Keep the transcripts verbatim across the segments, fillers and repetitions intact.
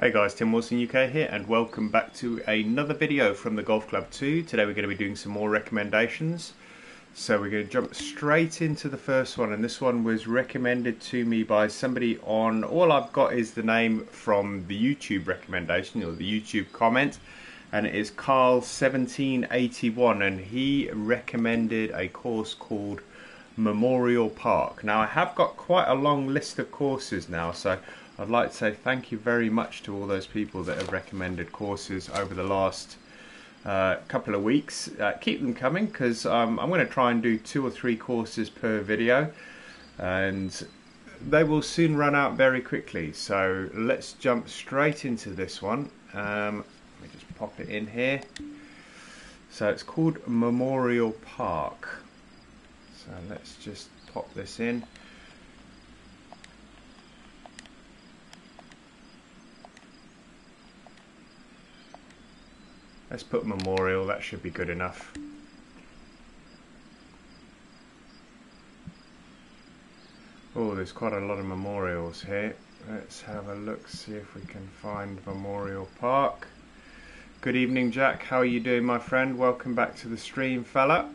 Hey guys, Tim Wilson U K here and welcome back to another video from The Golf Club two. Today we're going to be doing some more recommendations. So we're going to jump straight into the first one, and this one was recommended to me by somebody on, all I've got is the name from the YouTube recommendation or the YouTube comment, and it is Carl seventeen eighty-one, and he recommended a course called Memorial Park. Now I have got quite a long list of courses now, so I'd like to say thank you very much to all those people that have recommended courses over the last uh, couple of weeks. Uh, keep them coming, because um, I'm going to try and do two or three courses per video, and they will soon run out very quickly. So let's jump straight into this one. Um, let me just pop it in here. So it's called Memorial Park. So let's just pop this in. Let's put Memorial, that should be good enough. Oh, there's quite a lot of memorials here. Let's have a look, see if we can find Memorial Park. Good evening, Jack. How are you doing, my friend? Welcome back to the stream, fella.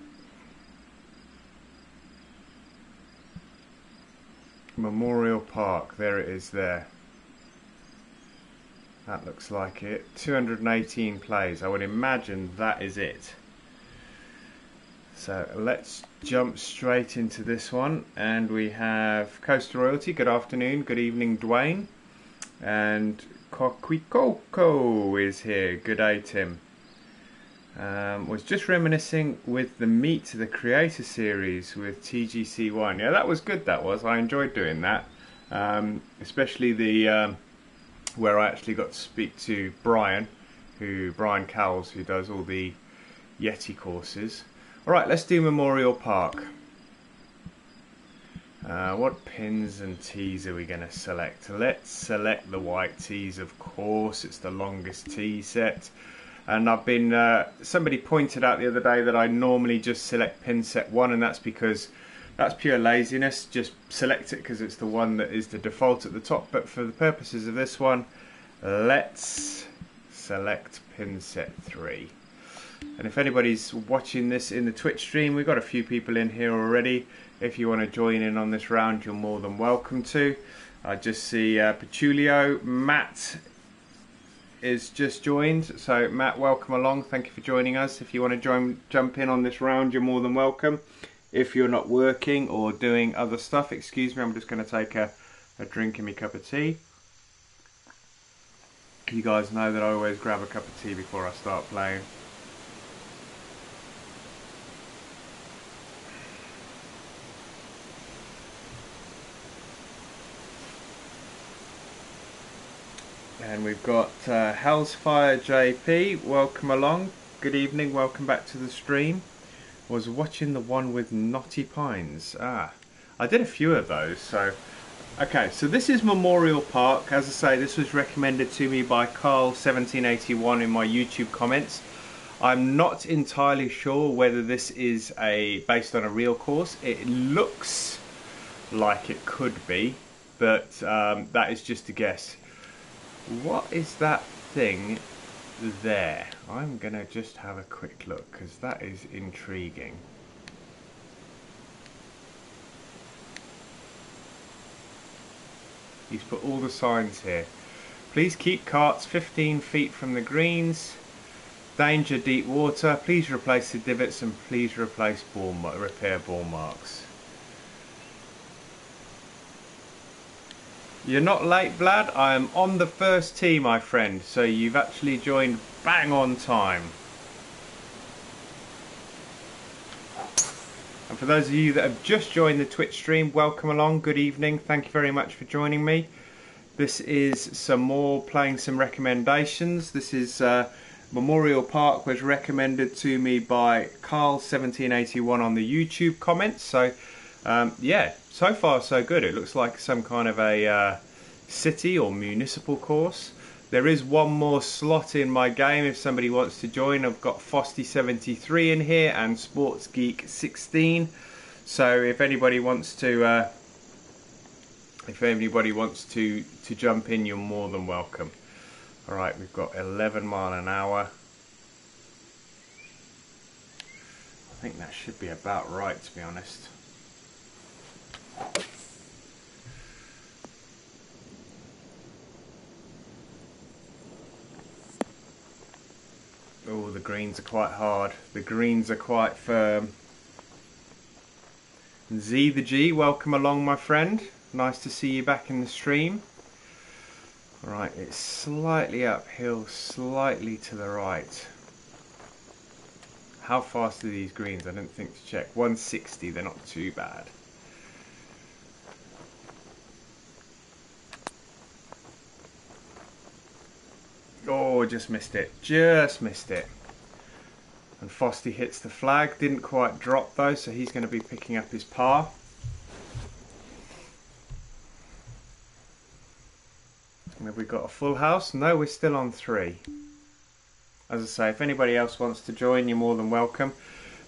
Memorial Park, there it is there. That looks like it. two hundred eighteen plays. I would imagine that is it. So let's jump straight into this one. And we have Coaster Royalty. Good afternoon. Good evening, Dwayne. And Coquicoco is here. Good day, Tim. Um, was just reminiscing with the Meet the Creator series with T G C one. Yeah, that was good, that was. I enjoyed doing that. Um, especially the... Um, where I actually got to speak to Brian, who Brian Cowles, who does all the Yeti courses. All right, let's do Memorial Park. Uh, what pins and tees are we going to select? Let's select the white tees, of course. It's the longest tee set. And I've been, uh, somebody pointed out the other day that I normally just select pin set one, and that's because that's pure laziness. Just select it because it's the one that is the default at the top. But for the purposes of this one, let's select pin set three. And if anybody's watching this in the Twitch stream, we've got a few people in here already. If you want to join in on this round, you're more than welcome to. I just see uh, Petulio. Matt is just joined. So Matt, welcome along. Thank you for joining us. If you want to join, jump in on this round, you're more than welcome. If you're not working or doing other stuff, excuse me, I'm just going to take a, a drink in my cup of tea. You guys know that I always grab a cup of tea before I start playing. And we've got uh, Hellsfire J P, welcome along. Good evening, welcome back to the stream. Was watching the one with Knotty Pines. Ah, I did a few of those. So, okay, so this is Memorial Park. As I say, this was recommended to me by Carl seventeen eighty-one in my YouTube comments. I'm not entirely sure whether this is a based on a real course. It looks like it could be, but um, that is just a guess. What is that thing there? I'm gonna just have a quick look because that is intriguing. He's put all the signs here. Please keep carts fifteen feet from the greens. Danger deep water. Please replace the divots and please replace ball repair ball marks. You're not late, Vlad. I am on the first tee, my friend. So you've actually joined bang on time. And for those of you that have just joined the Twitch stream, welcome along. Good evening. Thank you very much for joining me. This is some more playing some recommendations. This is uh, Memorial Park was recommended to me by Carl seventeen eighty-one on the YouTube comments. So um, yeah. So far so good. It looks like some kind of a uh, city or municipal course. There is one more slot in my game if somebody wants to join. I've got Fosty seventy-three in here and Sports Geek sixteen. So if anybody wants to, uh, if anybody wants to to jump in, you're more than welcome. Alright, we've got eleven mile an hour. I think that should be about right, to be honest. Oh, the greens are quite hard. The greens are quite firm. Z the G, welcome along, my friend. Nice to see you back in the stream. Right, it's slightly uphill, slightly to the right. How fast are these greens? I didn't think to check. one sixty, they're not too bad. Oh, just missed it, just missed it. And Fosty hits the flag, didn't quite drop though, so he's going to be picking up his par. And have we got a full house? No, we're still on three. As I say, if anybody else wants to join, you're more than welcome.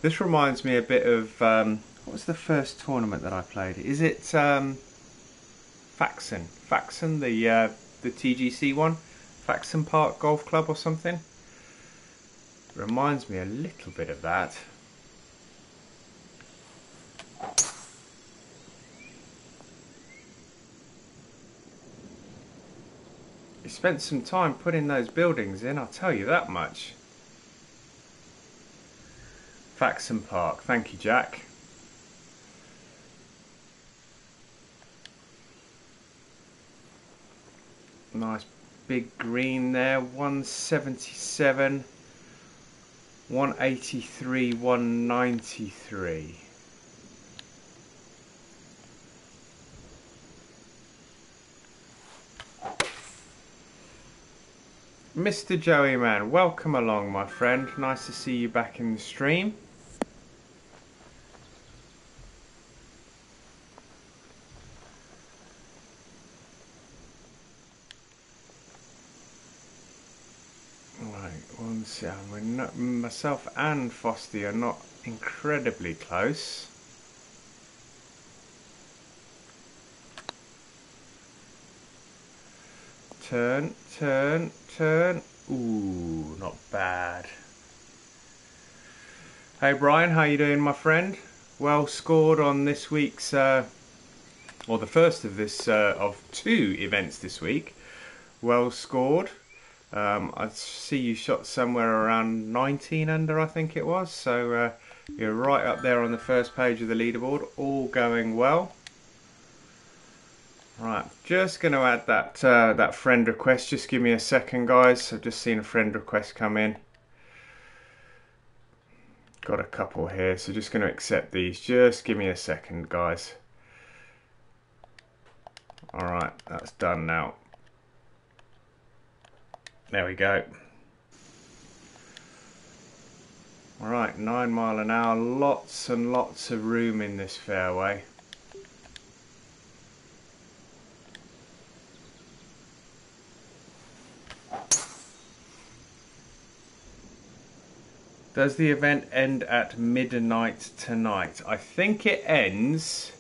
This reminds me a bit of, um, what was the first tournament that I played? Is it um, Faxon? Faxon, the, uh, the T G C one? Faxon Park Golf Club or something? Reminds me a little bit of that. You spent some time putting those buildings in, I'll tell you that much. Faxon Park, thank you, Jack. Nice big green there, one seventy-seven. one eighty-three, one ninety-three. Mister Joey Man, welcome along, my friend. Nice to see you back in the stream. Yeah, we're not, myself and Fosty are not incredibly close. Turn, turn, turn. Ooh, not bad. Hey Brian, how you doing, my friend? Well scored on this week's, uh, or the first of this uh, of two events this week. Well scored. Um, I see you shot somewhere around nineteen under, I think it was, so uh, you're right up there on the first page of the leaderboard, all going well. Right, just going to add that, uh, that friend request, just give me a second guys, I've just seen a friend request come in. Got a couple here, so just going to accept these, just give me a second guys. Alright, that's done now. There we go. All right, nine mile an hour, lots and lots of room in this fairway. Does the event end at midnight tonight? I think it ends,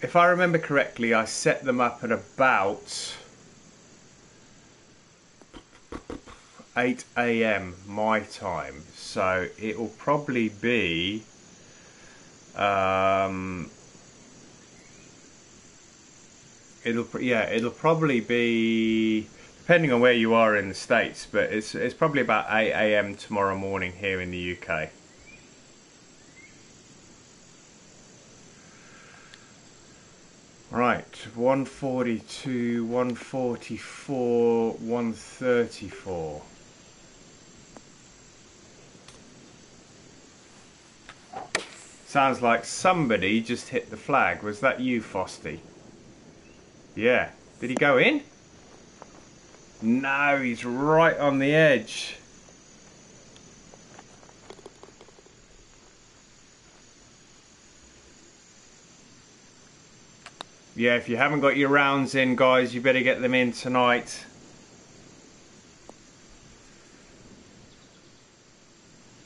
if I remember correctly, I set them up at about eight A M my time, so it will probably be um, it'll yeah it'll probably be, depending on where you are in the States, but it's it's probably about eight A M tomorrow morning here in the U K. Right, one forty-two, one forty-four, one thirty-four. Sounds like somebody just hit the flag. Was that you, Fosty? Yeah. Did he go in? No, he's right on the edge. Yeah, if you haven't got your rounds in, guys, you better get them in tonight.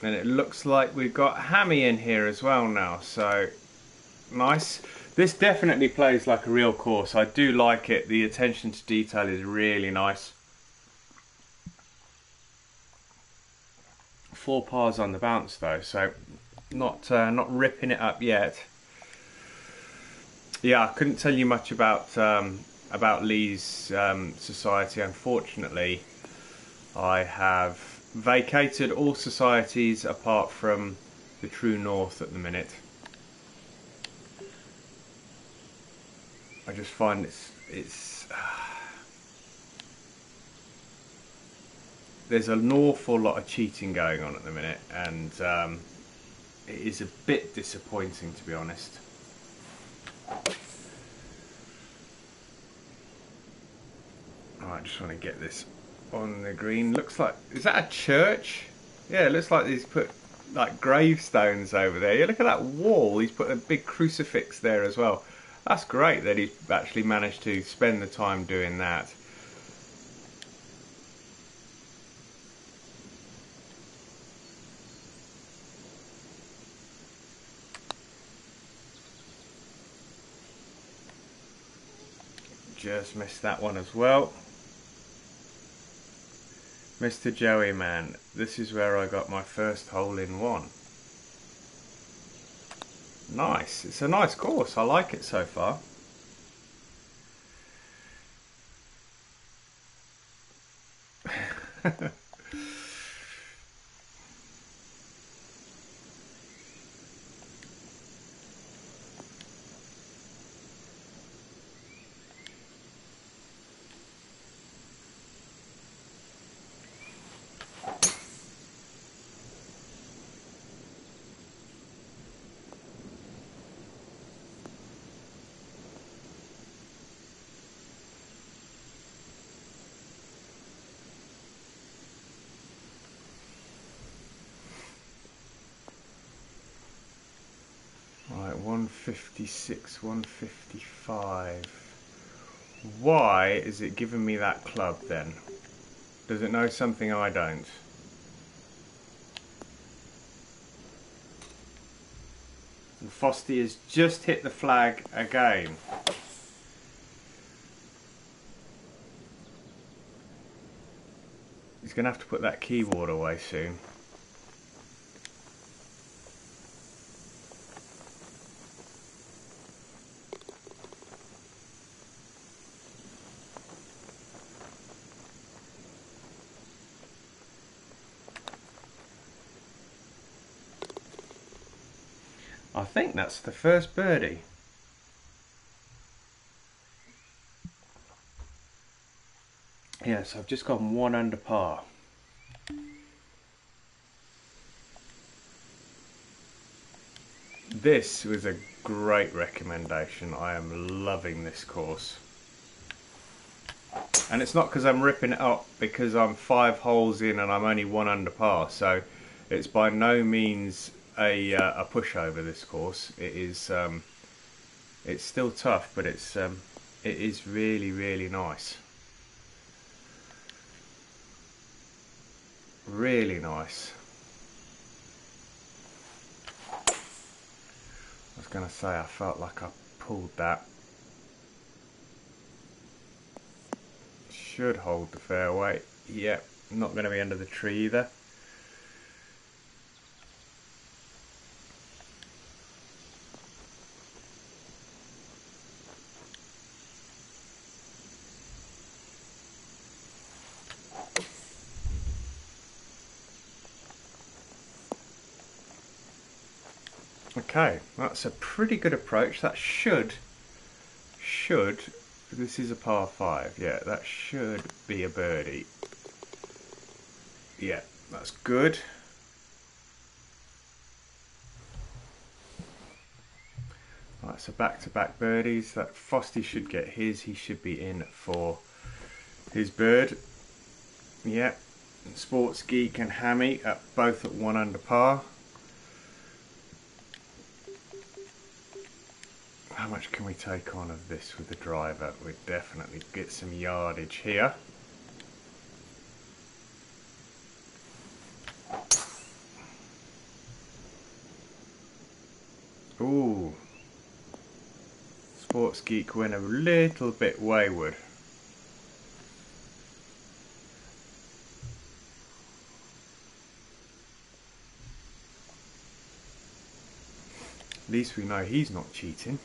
And it looks like we've got Hammy in here as well now, so nice. This definitely plays like a real course. I do like it. The attention to detail is really nice. four pars on the bounce though, so not uh, not ripping it up yet. Yeah, I couldn't tell you much about um, about Lee's um, society. Unfortunately, I have vacated all societies apart from the True North at the minute. I just find it's it's uh, there's an awful lot of cheating going on at the minute, and um, it is a bit disappointing, to be honest. I just want to get this on the green. Looks like, is that a church? Yeah, it looks like he's put like gravestones over there. Yeah, look at that wall. He's put a big crucifix there as well. That's great that he's actually managed to spend the time doing that. Just missed that one as well. Mister Joey Man, this is where I got my first hole in one. Nice, it's a nice course, I like it so far. one fifty-six, one fifty-five. Why is it giving me that club then? Does it know something I don't? And Fosty has just hit the flag again. He's going to have to put that keyboard away soon. I think that's the first birdie. Yes, I've just gone one under par. This was a great recommendation. I am loving this course. And it's not because I'm ripping it up, because I'm five holes in and I'm only one under par, so it's by no means A, uh, a pushover. This course, it is um, it's still tough, but it's um, it is really, really nice, really nice. I was gonna say I felt like I pulled that. Should hold the fairway. Yep, not gonna be under the tree either. Okay, that's a pretty good approach. That should, should, this is a par five. Yeah, that should be a birdie. Yeah, that's good. Right, so back-to-back birdies. That Fosty should get his. He should be in for his bird. Yeah, and Sports Geek and Hammy are both at one under par. How much can we take on of this with the driver? We definitely get some yardage here. Ooh. Sports Geek went a little bit wayward. At least we know he's not cheating.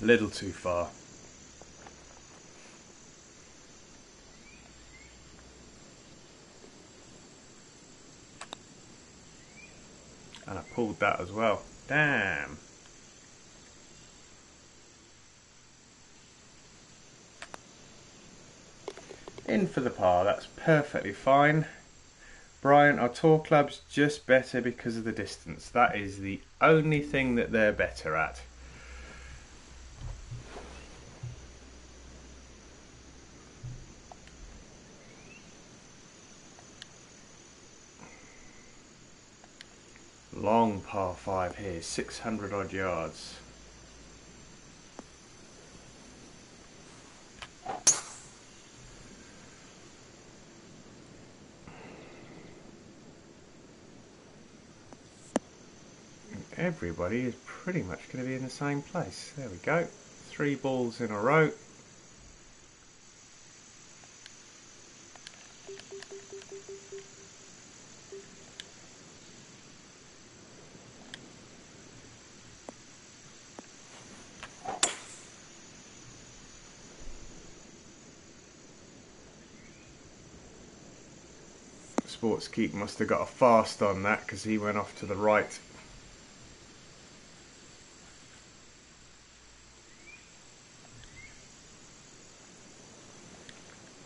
A little too far. And I pulled that as well. Damn. In for the par, that's perfectly fine. Brian, are tour clubs just better because of the distance? That is the only thing that they're better at. Long par five here, six hundred odd yards. Everybody is pretty much going to be in the same place. There we go. Three balls in a row. Sportskeep must have got a fast on that because he went off to the right.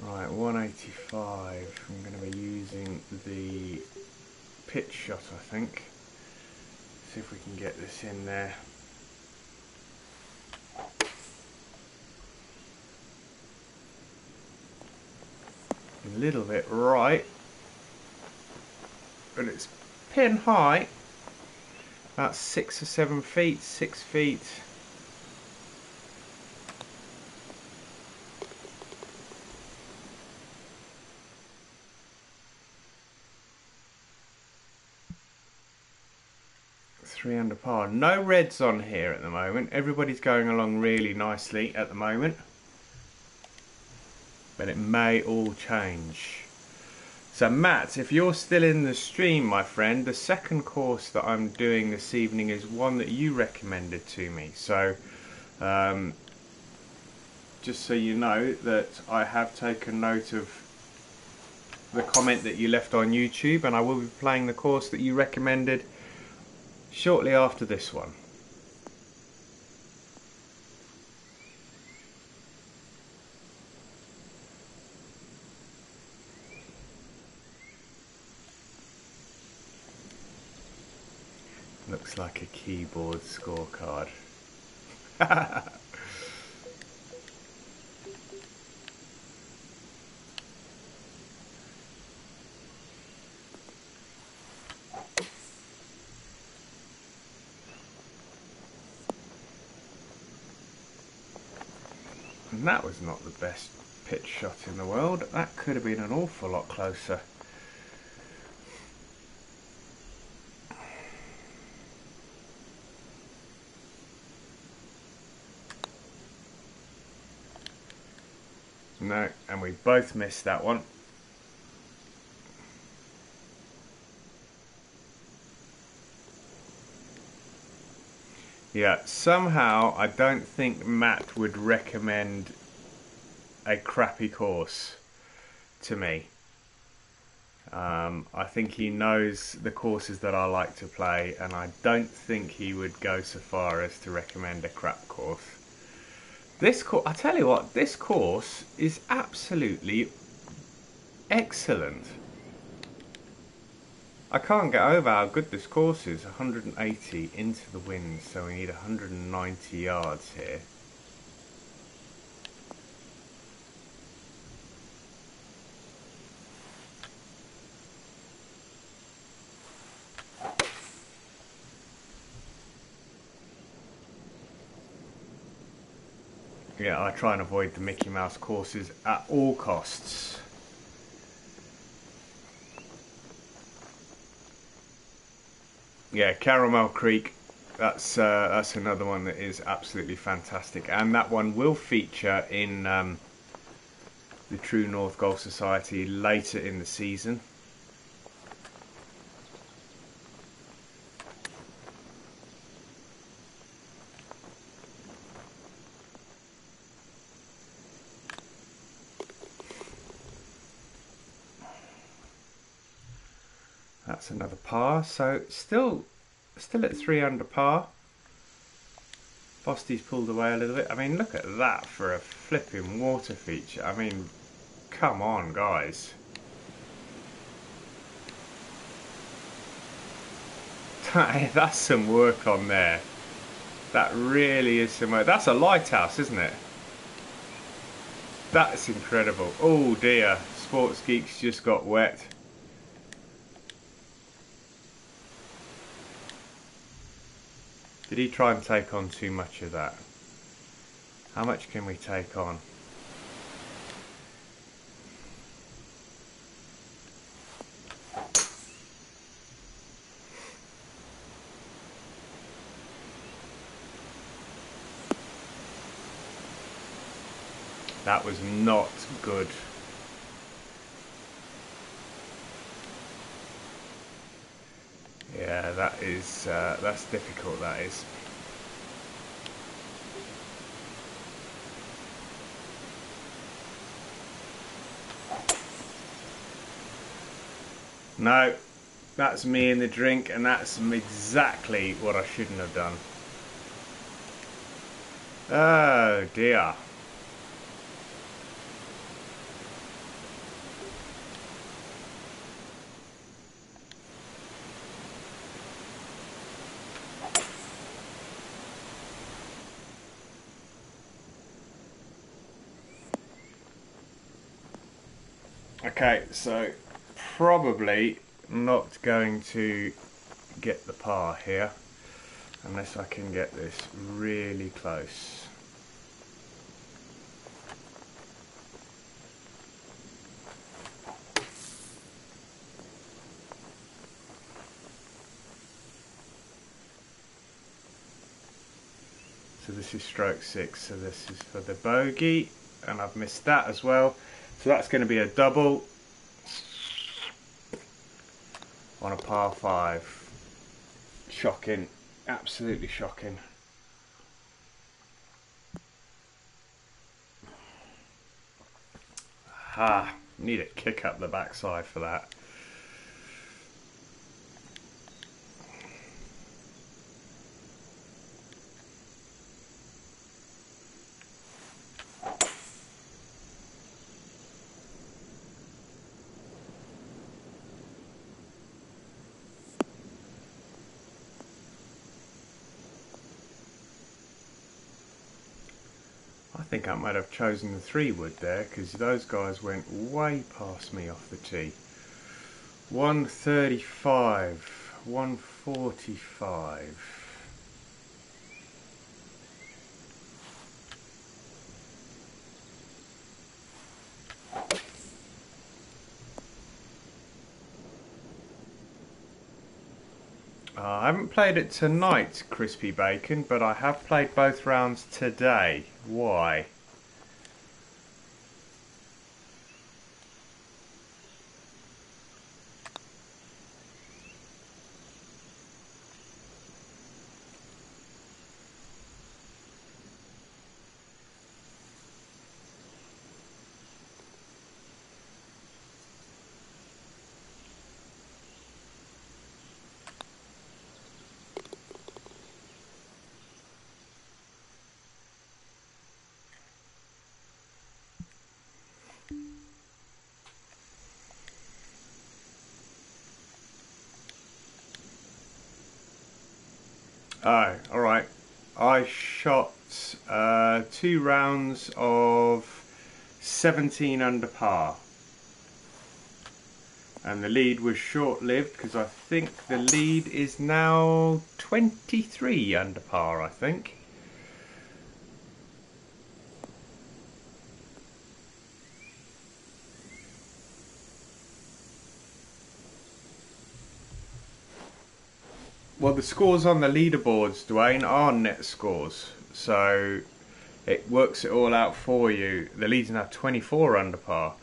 Right, one eighty-five. I'm going to be using the pitch shot, I think. See if we can get this in there. A little bit right. But it's pin high, about six or seven feet, six feet. Three under par. No reds on here at the moment. Everybody's going along really nicely at the moment. But it may all change. So Matt, if you're still in the stream, my friend, the second course that I'm doing this evening is one that you recommended to me. So, um, just so you know that I have taken note of the comment that you left on YouTube, and I will be playing the course that you recommended shortly after this one. Looks like a keyboard scorecard. And that was not the best pitch shot in the world. That could have been an awful lot closer. No, and we both missed that one. Yeah, somehow I don't think Matt would recommend a crappy course to me. Um, I think he knows the courses that I like to play, and I don't think he would go so far as to recommend a crap course. This course, I tell you what, this course is absolutely excellent. I can't get over how good this course is. one eighty into the wind, so we need one hundred ninety yards here. Yeah, I try and avoid the Mickey Mouse courses at all costs. Yeah, Caramel Creek, that's uh, that's another one that is absolutely fantastic, and that one will feature in um, the True North Golf Society later in the season. That's another par, so still still at three under par. Bosty's pulled away a little bit. I mean, look at that for a flipping water feature. I mean, come on, guys. That's some work on there. That really is some work. That's a lighthouse, isn't it? That's incredible. Oh dear, Sports Geeks just got wet. Did he try and take on too much of that? How much can we take on? That was not good. Yeah, that is, uh, that's difficult, that is. No, that's me in the drink, and that's exactly what I shouldn't have done. Oh dear. Okay, so probably not going to get the par here unless I can get this really close. So this is stroke six, so this is for the bogey, and I've missed that as well. So that's going to be a double on a par five. Shocking, absolutely shocking. Ah, need a kick up the backside for that. I think I might have chosen the three wood there because those guys went way past me off the tee. one thirty-five, one forty-five. Uh, I haven't played it tonight, Crispy Bacon, but I have played both rounds today. Why? Oh, alright. I shot uh, two rounds of seventeen under par. And the lead was short-lived because I think the lead is now twenty-three under par, I think. Well, the scores on the leaderboards, Dwayne, are net scores, so it works it all out for you. The lead's now twenty-four under par.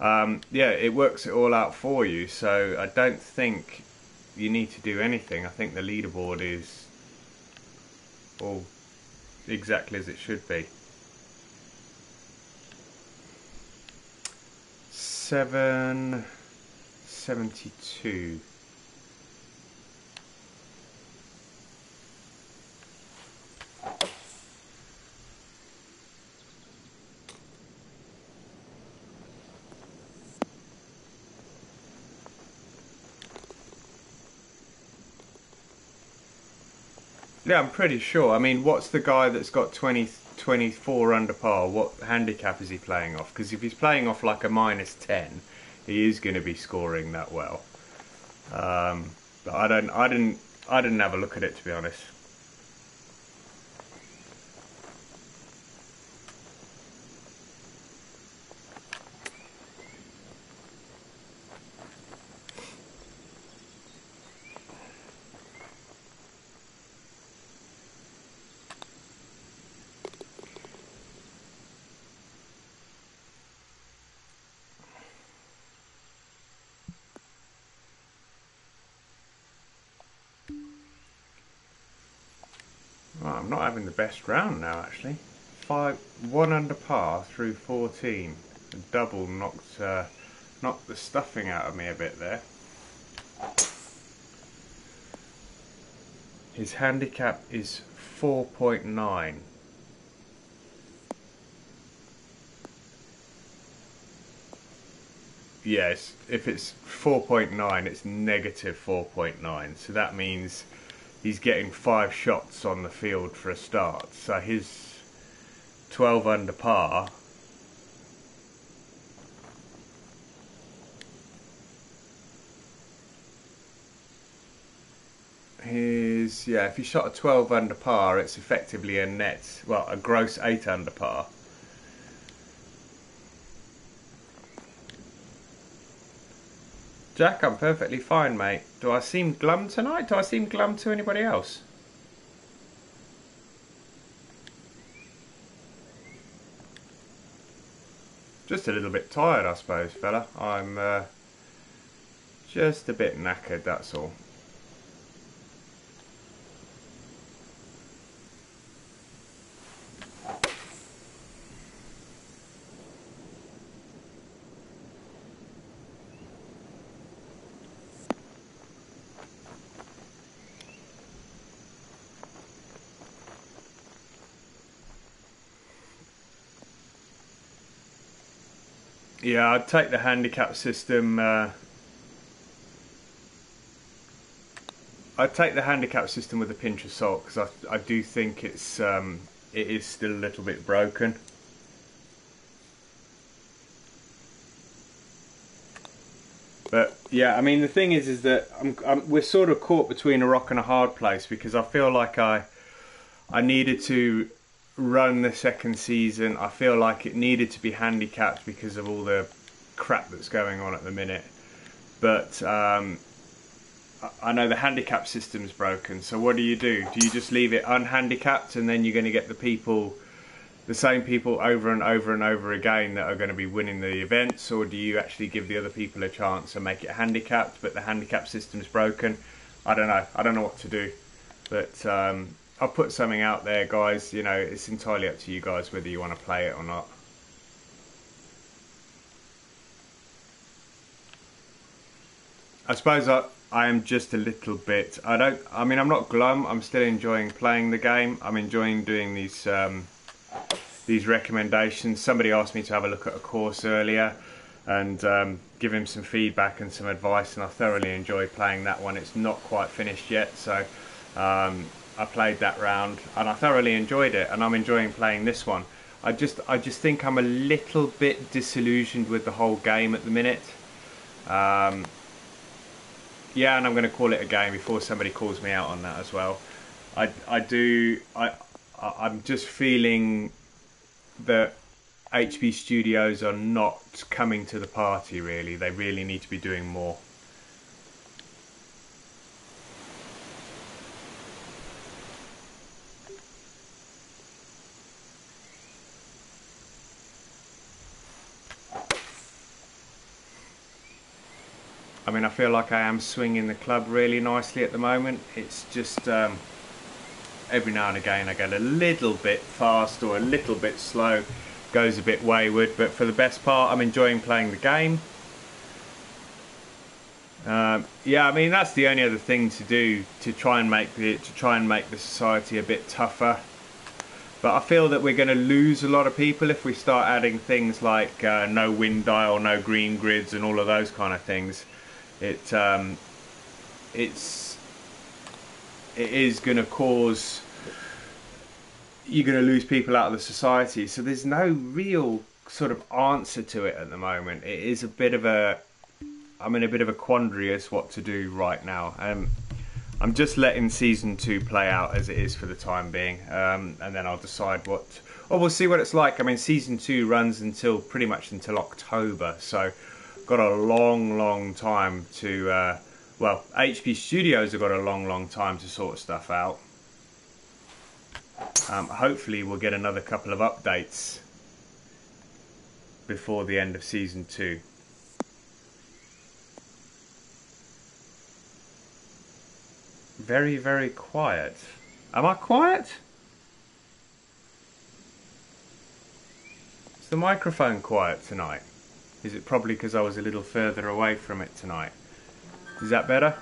Um, yeah, it works it all out for you, so I don't think you need to do anything. I think the leaderboard is all exactly as it should be. seven seventy-two. Yeah, I'm pretty sure. I mean, what's the guy that's got twenty, twenty-four under par? What handicap is he playing off? Because if he's playing off like a minus ten, he is going to be scoring that well. Um, but I don't, I didn't, I didn't have a look at it, to be honest. I'm not having the best round now, actually. Five, one under par through fourteen. The double knocked uh, knocked the stuffing out of me a bit there. His handicap is four point nine. Yes, if it's four point nine, it's negative four point nine. So that means he's getting five shots on the field for a start, so his twelve under par his yeah if he shot a twelve under par, it's effectively a net, well, a gross eight under par. Jack, I'm perfectly fine, mate. Do I seem glum tonight? Do I seem glum to anybody else? Just a little bit tired, I suppose, fella. I'm uh, just a bit knackered, that's all. Yeah, I'd take the handicap system. Uh, I'd take the handicap system with a pinch of salt, because I, I do think it's um, it is still a little bit broken. But yeah, I mean, the thing is, is that I'm, I'm, we're sort of caught between a rock and a hard place, because I feel like I I needed to run the second season. I feel like it needed to be handicapped because of all the crap that's going on at the minute, but um, I know the handicap system's broken, so what do you do? Do you just leave it unhandicapped, and then you're going to get the people, the same people over and over and over again that are going to be winning the events? Or do you actually give the other people a chance and make it handicapped, but the handicap system's broken? I don't know. I don't know what to do, but um, I'll put something out there, guys. You know, it's entirely up to you guys whether you want to play it or not. I suppose I, I am just a little bit, I don't, I mean, I'm not glum. I'm still enjoying playing the game. I'm enjoying doing these, um, these recommendations. Somebody asked me to have a look at a course earlier and um, give him some feedback and some advice, and I thoroughly enjoy playing that one. It's not quite finished yet, so um, I played that round and I thoroughly enjoyed it, and I'm enjoying playing this one. I just I just think I'm a little bit disillusioned with the whole game at the minute. Um, yeah, and I'm going to call it a game before somebody calls me out on that as well. I, I do, I, I'm just feeling that H B Studios are not coming to the party really. They really need to be doing more. I mean, I feel like I am swinging the club really nicely at the moment. It's just um, every now and again I go a little bit fast or a little bit slow, goes a bit wayward, but for the best part I'm enjoying playing the game. Um, yeah, I mean, that's the only other thing to do to try and make the to try and make the society a bit tougher. But I feel that we're going to lose a lot of people if we start adding things like uh, no wind dial, no green grids, and all of those kind of things. It um, it's it is going to cause you're going to lose people out of the society. So there's no real sort of answer to it at the moment. It is a bit of a I'm in a bit of a quandary as what to do right now. Um, I'm just letting season two play out as it is for the time being, um, and then I'll decide what. Or we'll see what it's like. I mean, season two runs until pretty much until October, so got a long, long time to. Uh, well, H B Studios have got a long, long time to sort stuff out. Um, hopefully, we'll get another couple of updates before the end of season two. Very, very quiet. Am I quiet? Is the microphone quiet tonight? Is it probably because I was a little further away from it tonight? Is that better?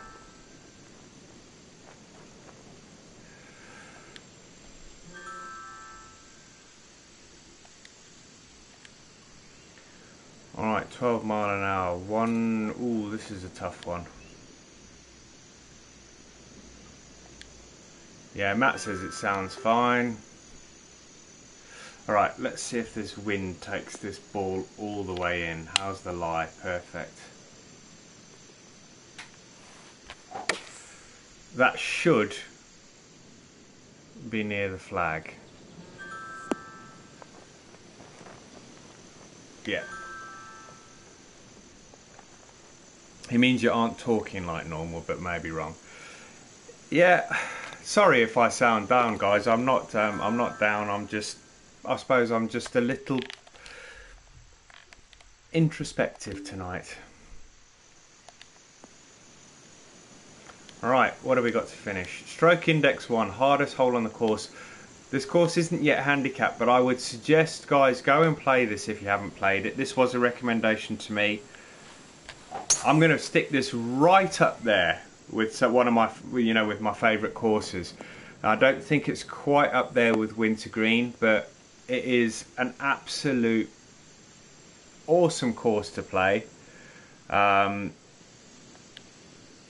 Alright, twelve mile an hour. One. Ooh, this is a tough one. Yeah, Matt says it sounds fine. Alright, let's see if this wind takes this ball all the way in. How's the lie? Perfect. That should be near the flag. Yeah. It means you aren't talking like normal, but maybe wrong. Yeah. Sorry if I sound down, guys. I'm not. Um, I'm not down. I'm just. I suppose I'm just a little introspective tonight. All right. What have we got to finish? Stroke index one, hardest hole on the course. This course isn't yet handicapped, but I would suggest, guys, go and play this if you haven't played it. This was a recommendation to me. I'm going to stick this right up there with one of my, you know, with my favourite courses. I don't think it's quite up there with Wintergreen, but it is an absolute awesome course to play. Um,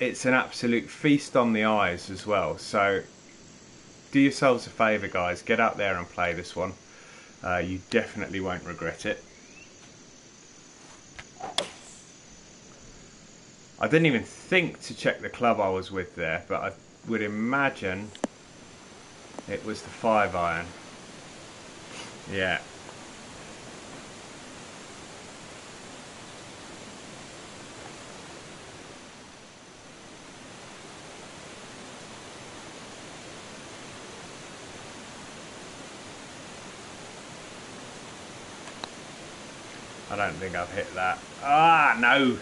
it's an absolute feast on the eyes as well. So do yourselves a favour, guys. Get out there and play this one. Uh, you definitely won't regret it. I didn't even think to check the club I was with there, but I would imagine it was the five iron. Yeah. I don't think I've hit that. Ah, no!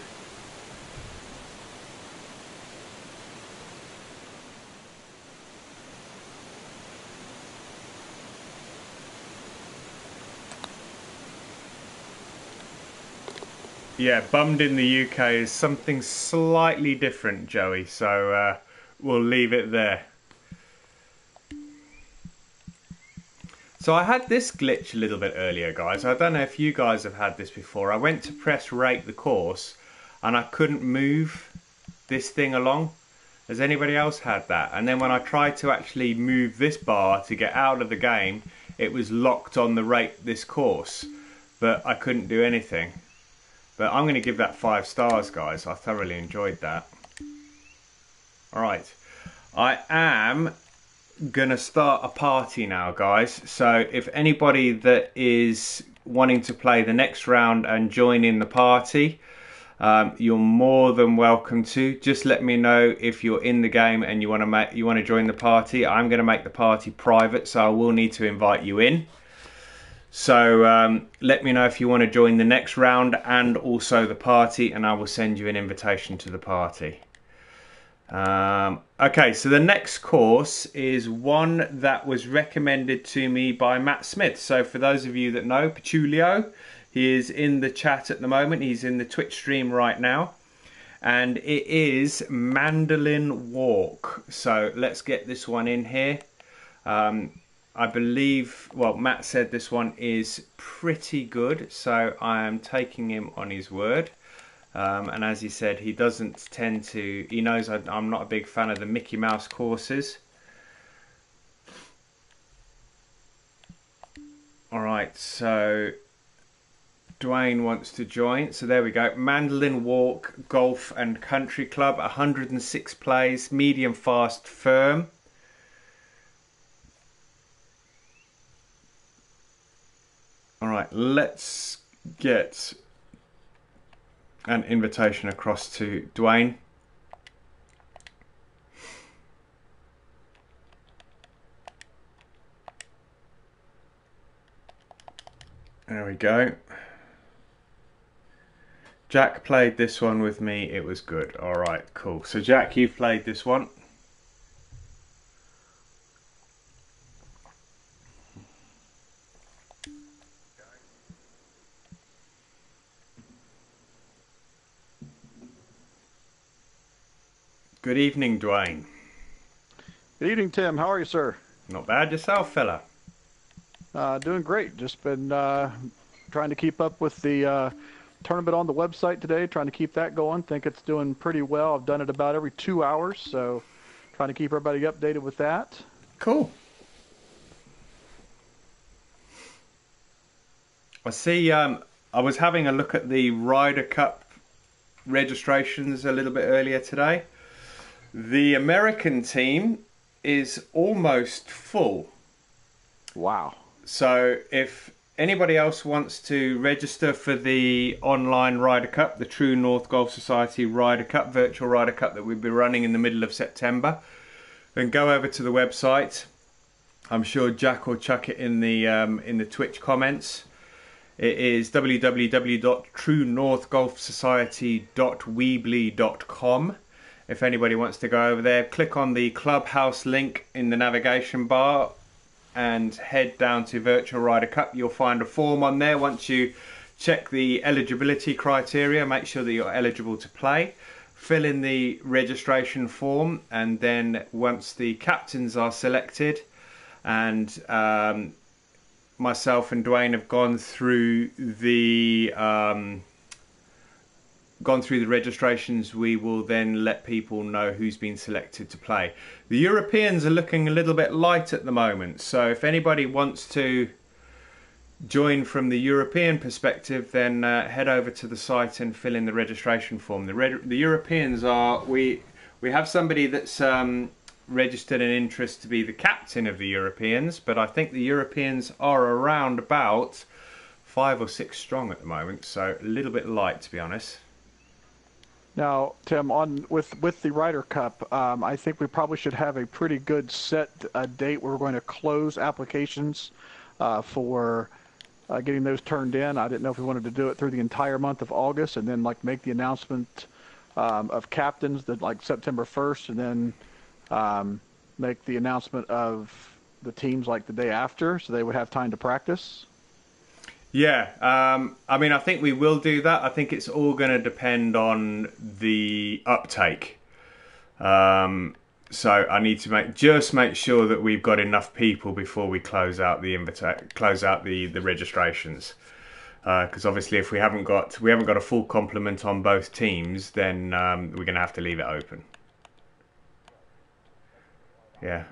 Yeah, bummed in the U K is something slightly different, Joey, so uh, we'll leave it there. So I had this glitch a little bit earlier, guys. I don't know if you guys have had this before. I went to press rate the course and I couldn't move this thing along. Has anybody else had that? And then when I tried to actually move this bar to get out of the game, it was locked on the rate this course, but I couldn't do anything. But I'm going to give that five stars, guys. I thoroughly enjoyed that. Alright. I am going to start a party now, guys. So if anybody that is wanting to play the next round and join in the party, um, you're more than welcome to. Just let me know if you're in the game and you want to make, you want to join the party. I'm going to make the party private, so I will need to invite you in. So um, let me know if you want to join the next round and also the party, and I will send you an invitation to the party. Um, okay, so the next course is one that was recommended to me by Matt Smith. So for those of you that know Petulio, he is in the chat at the moment. He's in the Twitch stream right now. And it is Mandolin Walk. So let's get this one in here. Um, I believe, well, Matt said this one is pretty good, so I am taking him on his word. Um, and as he said, he doesn't tend to, he knows I, I'm not a big fan of the Mickey Mouse courses. All right, so Dwayne wants to join. So there we go. Mandolin Walk Golf and Country Club, one hundred and six plays, medium fast firm. All right, let's get an invitation across to Dwayne. There we go. Jack played this one with me. It was good. All right, cool. So Jack, you've played this one. Good evening, Dwayne. Good evening, Tim. How are you, sir? Not bad. Yourself, fella? Uh, doing great. Just been uh, trying to keep up with the uh, tournament on the website today, trying to keep that going. Think it's doing pretty well. I've done it about every two hours, so trying to keep everybody updated with that. Cool. I see. Um, I was having a look at the Ryder Cup registrations a little bit earlier today. The American team is almost full. Wow. So if anybody else wants to register for the online Ryder Cup, the True North Golf Society Ryder Cup, virtual Ryder Cup that we'll be running in the middle of September, then go over to the website. I'm sure Jack will chuck it in the, um, in the Twitch comments. It is w w w dot true north golf society dot weebly dot com. If anybody wants to go over there, click on the Clubhouse link in the navigation bar and head down to Virtual Ryder Cup. You'll find a form on there. Once you check the eligibility criteria, make sure that you're eligible to play. Fill in the registration form, and then once the captains are selected, and um, myself and Dwayne have gone through the... Um, gone through the registrations, we will then let people know who's been selected to play. The Europeans are looking a little bit light at the moment, so if anybody wants to join from the European perspective, then uh, head over to the site and fill in the registration form. The, re the Europeans are, we, we have somebody that's um, registered an interest to be the captain of the Europeans, but I think the Europeans are around about five or six strong at the moment, so a little bit light, to be honest. Now, Tim, on with with the Ryder Cup, um, I think we probably should have a pretty good set uh, date where we're going to close applications uh, for uh, getting those turned in. I didn't know if we wanted to do it through the entire month of August and then like make the announcement um, of captains that like September first, and then um, make the announcement of the teams like the day after, so they would have time to practice. Yeah, um, I mean, I think we will do that. I think it's all going to depend on the uptake. Um, so I need to make just make sure that we've got enough people before we close out the invita close out the the registrations. Because uh, obviously, if we haven't got we haven't got a full complement on both teams, then um, we're going to have to leave it open. Yeah.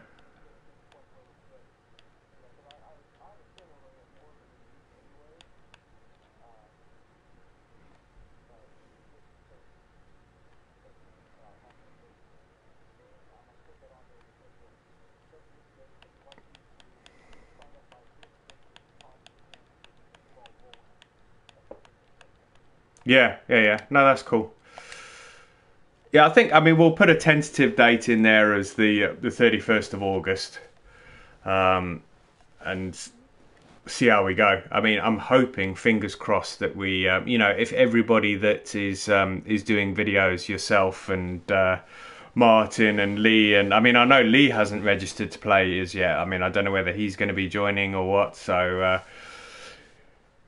Yeah, yeah, yeah. No, that's cool. Yeah, I think, I mean, we'll put a tentative date in there as the uh, the thirty-first of August. Um, and see how we go. I mean, I'm hoping, fingers crossed, that we, um, you know, if everybody that is um, is doing videos, yourself and uh, Martin and Lee, and I mean, I know Lee hasn't registered to play as yet. I mean, I don't know whether he's going to be joining or what. So uh,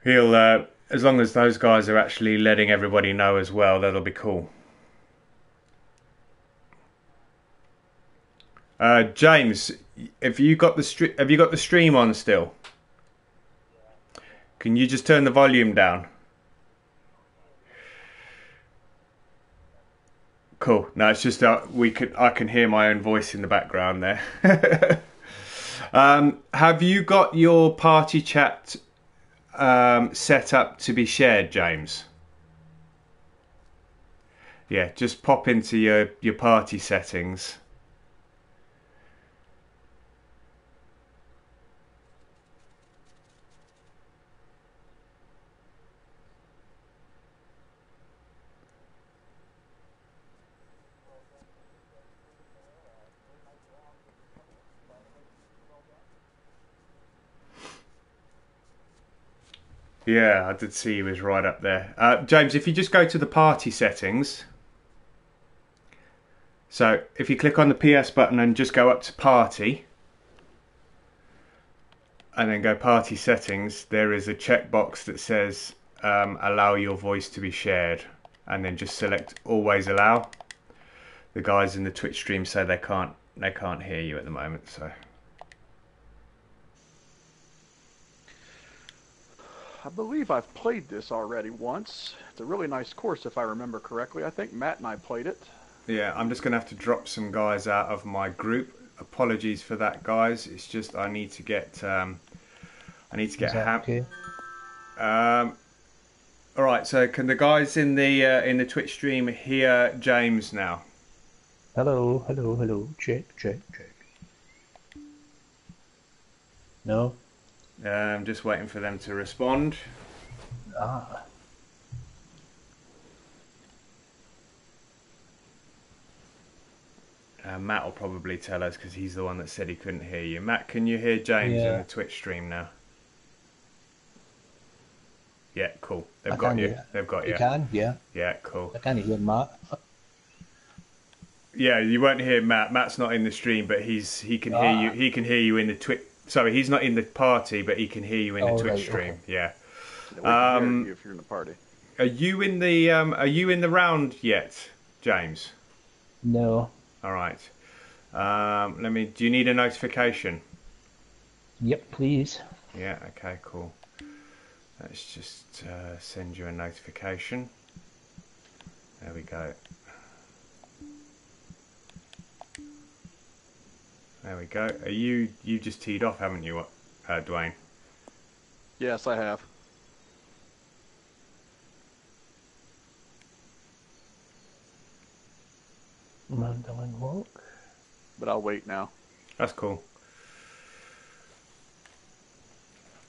he'll, uh, as long as those guys are actually letting everybody know as well, that'll be cool. Uh, James, have you got the have you got the stream on still? Can you just turn the volume down? Cool. No, it's just that we could. I can hear my own voice in the background there. um, have you got your party chat um, set up to be shared, James? Yeah, just pop into your your party settings. Yeah, I did see he was right up there. Uh, James, if you just go to the party settings. So if you click on the P S button and just go up to party. And then go party settings. There is a checkbox that says um, allow your voice to be shared. And then just select always allow. The guys in the Twitch stream say they can't, they can't hear you at the moment. So. I believe I've played this already once. It's a really nice course, if I remember correctly. I think Matt and I played it. Yeah, I'm just going to have to drop some guys out of my group. Apologies for that, guys. It's just I need to get... Um, I need to get... Is that okay? Um, all right, so can the guys in the uh, in the Twitch stream hear James now? Hello, hello, hello. Check, check, check. No? I'm um, just waiting for them to respond. Ah. Uh, Matt will probably tell us because he's the one that said he couldn't hear you. Matt, can you hear James yeah. in the Twitch stream now? Yeah, cool. They've I got you. Hear. They've got you. You can, yeah. Yeah, cool. I can hear Matt. Yeah, you won't hear Matt. Matt's not in the stream, but he's he can ah. hear you. He can hear you in the Twitch. Sorry, he's not in the party, but he can hear you in the oh, Twitch right, stream. Okay. Yeah. We can um, hear you if you're in the party. Are you in the um, Are you in the round yet, James? No. All right. Um, let me. Do you need a notification? Yep, please. Yeah. Okay. Cool. Let's just uh, send you a notification. There we go. There we go. Are you you just teed off, haven't you, uh, Dwayne? Yes, I have. Mandolin Walk. But I'll wait now. That's cool.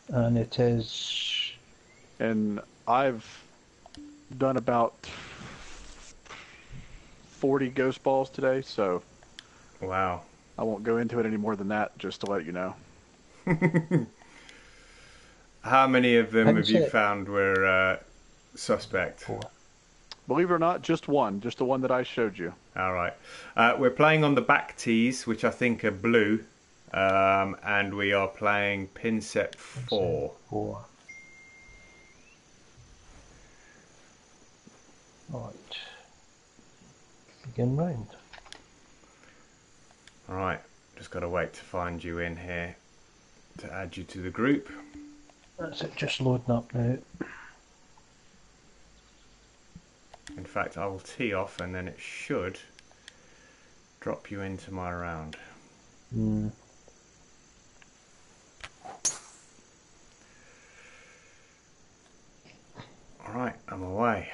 And it is. And I've done about forty ghost balls today, so. Wow. I won't go into it any more than that, just to let you know. How many of them have you found were uh, suspect? Four. Believe it or not, just one. Just the one that I showed you. All right. Uh, we're playing on the back tees, which I think are blue. Um, and we are playing pin set four. Four. All right. Begin round. All right, just got to wait to find you in here to add you to the group. That's it, just loading up now. In fact, I will tee off and then it should drop you into my round. Mm. All right, I'm away.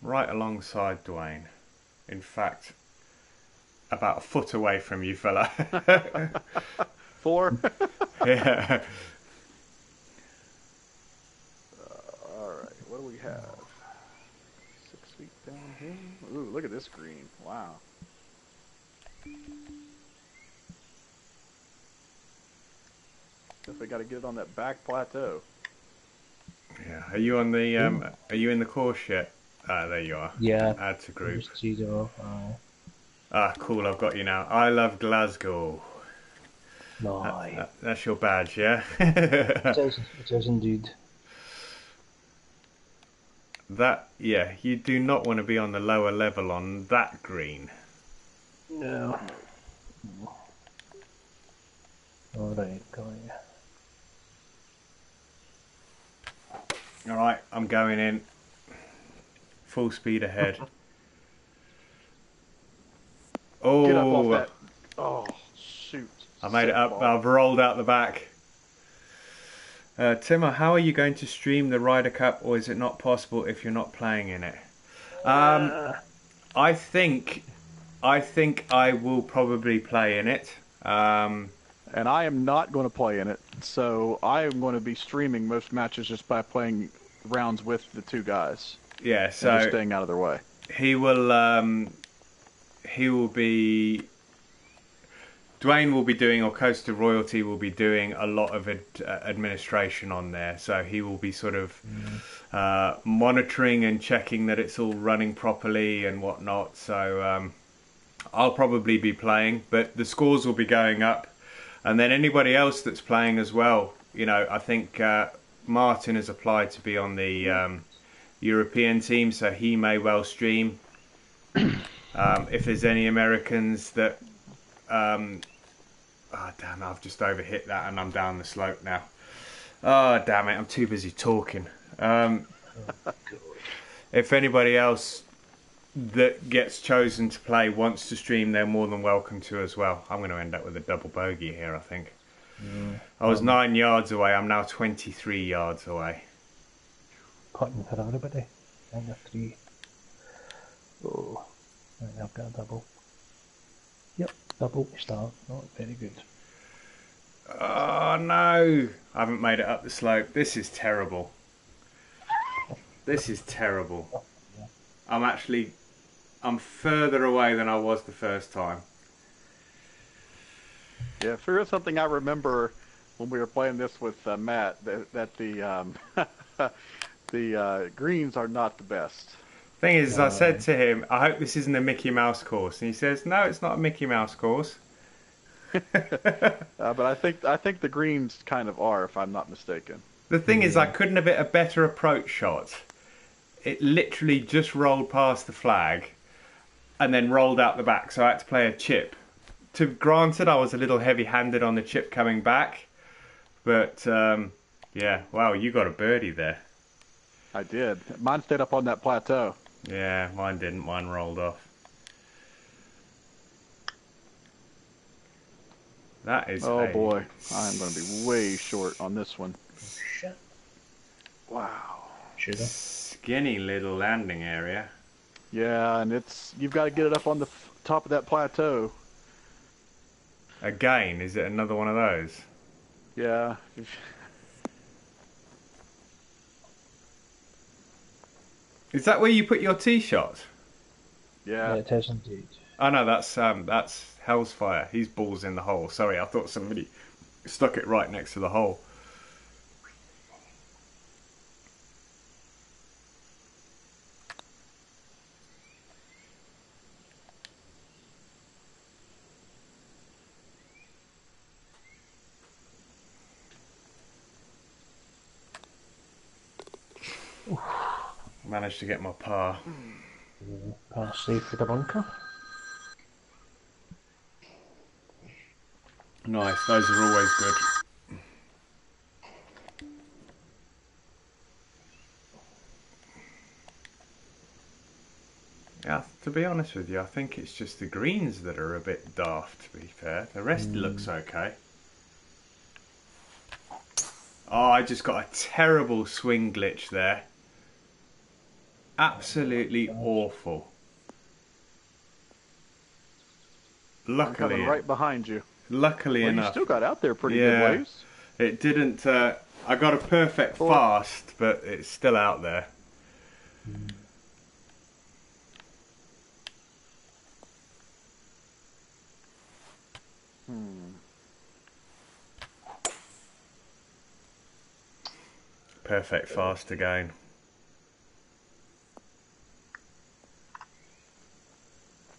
Right alongside Dwayne. In fact, about a foot away from you, fella. Four? Yeah. Uh, all right, what do we have? Six feet down here. Ooh, look at this green. Wow. If we got to get it on that back plateau. Yeah. Are you on the? Um, are you in the course yet? Ah, there you are. Yeah. Add to group. Oh. Ah, cool. I've got you now. I love Glasgow. Nice. That, that, that's your badge, yeah. It is. It is indeed. That yeah, you do not want to be on the lower level on that green. No. All right, going. All right, I'm going in. Full speed ahead. Oh. Get up off that. Oh shoot! I made it up. Ball. I've rolled out the back. Uh, Timmer, how are you going to stream the Ryder Cup, or is it not possible if you're not playing in it? Um, uh. I think, I think I will probably play in it. Um, and I am not going to play in it, so I am going to be streaming most matches just by playing rounds with the two guys. Yeah, so and just staying out of their way. He will. Um, he will be. Dwayne will be doing, or Coaster Royalty will be doing a lot of ad, uh, administration on there. So he will be sort of mm. uh, monitoring and checking that it's all running properly and whatnot. So um, I'll probably be playing, but the scores will be going up. And then anybody else that's playing as well, you know, I think uh, Martin has applied to be on the um, European team, so he may well stream. Um, if there's any Americans that... Um, oh damn, I've just overhit that and I'm down the slope now. Oh damn it, I'm too busy talking. Um, if anybody else that gets chosen to play wants to stream, they're more than welcome to as well. I'm going to end up with a double bogey here, I think. Mm. I was nine yards away, I'm now twenty-three yards away. Cutting for everybody. And a three. Oh, I've got a double. Yep. Double start, not very good. Oh no! I haven't made it up the slope. This is terrible. This is terrible. I'm actually, I'm further away than I was the first time. Yeah, if there is something I remember when we were playing this with uh, Matt, that, that the um, the uh, greens are not the best. Thing is, I said to him, I hope this isn't a Mickey Mouse course, and he says, no, it's not a Mickey Mouse course. uh, but I think I think the greens kind of are, if I'm not mistaken. The thing yeah. is, I couldn't have hit a better approach shot. It literally just rolled past the flag and then rolled out the back, so I had to play a chip. To granted, I was a little heavy-handed on the chip coming back, but um, yeah, wow, you got a birdie there. I did. Mine stayed up on that plateau. Yeah, mine didn't. Mine rolled off. That is. Oh a... boy, I'm going to be way short on this one. Shit. Wow. Should I? Skinny little landing area. Yeah, and it's you've got to get it up on the f top of that plateau. Again, is it another one of those? Yeah. Is that where you put your tee shot? Yeah. Yeah, it is indeed. Oh no, that's um, that's Hell's Fire. His ball's in the hole. Sorry, I thought somebody stuck it right next to the hole. Managed to get my par. Mm, par safe for the bunker. Nice, those are always good. Yeah, to be honest with you, I think it's just the greens that are a bit daft, to be fair. The rest mm. looks okay. Oh, I just got a terrible swing glitch there. Absolutely awful. Luckily, I'm right behind you. Luckily well, enough, you still got out there pretty yeah, good ways. It didn't. Uh, I got a perfect oh. fast, but it's still out there. Mm. Hmm. Perfect fast again.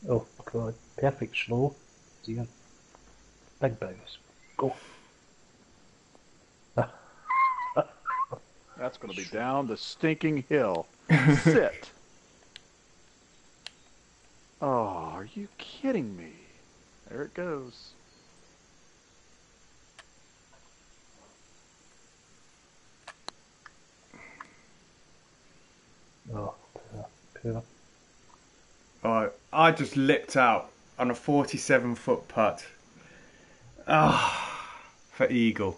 Oh god, perfect slow. Dear. Big bounce. Go. That's going to be down the stinking hill. Sit. Oh, are you kidding me? There it goes. Oh, poor. Oh, I just lipped out on a forty-seven foot putt. Ah, oh, for eagle.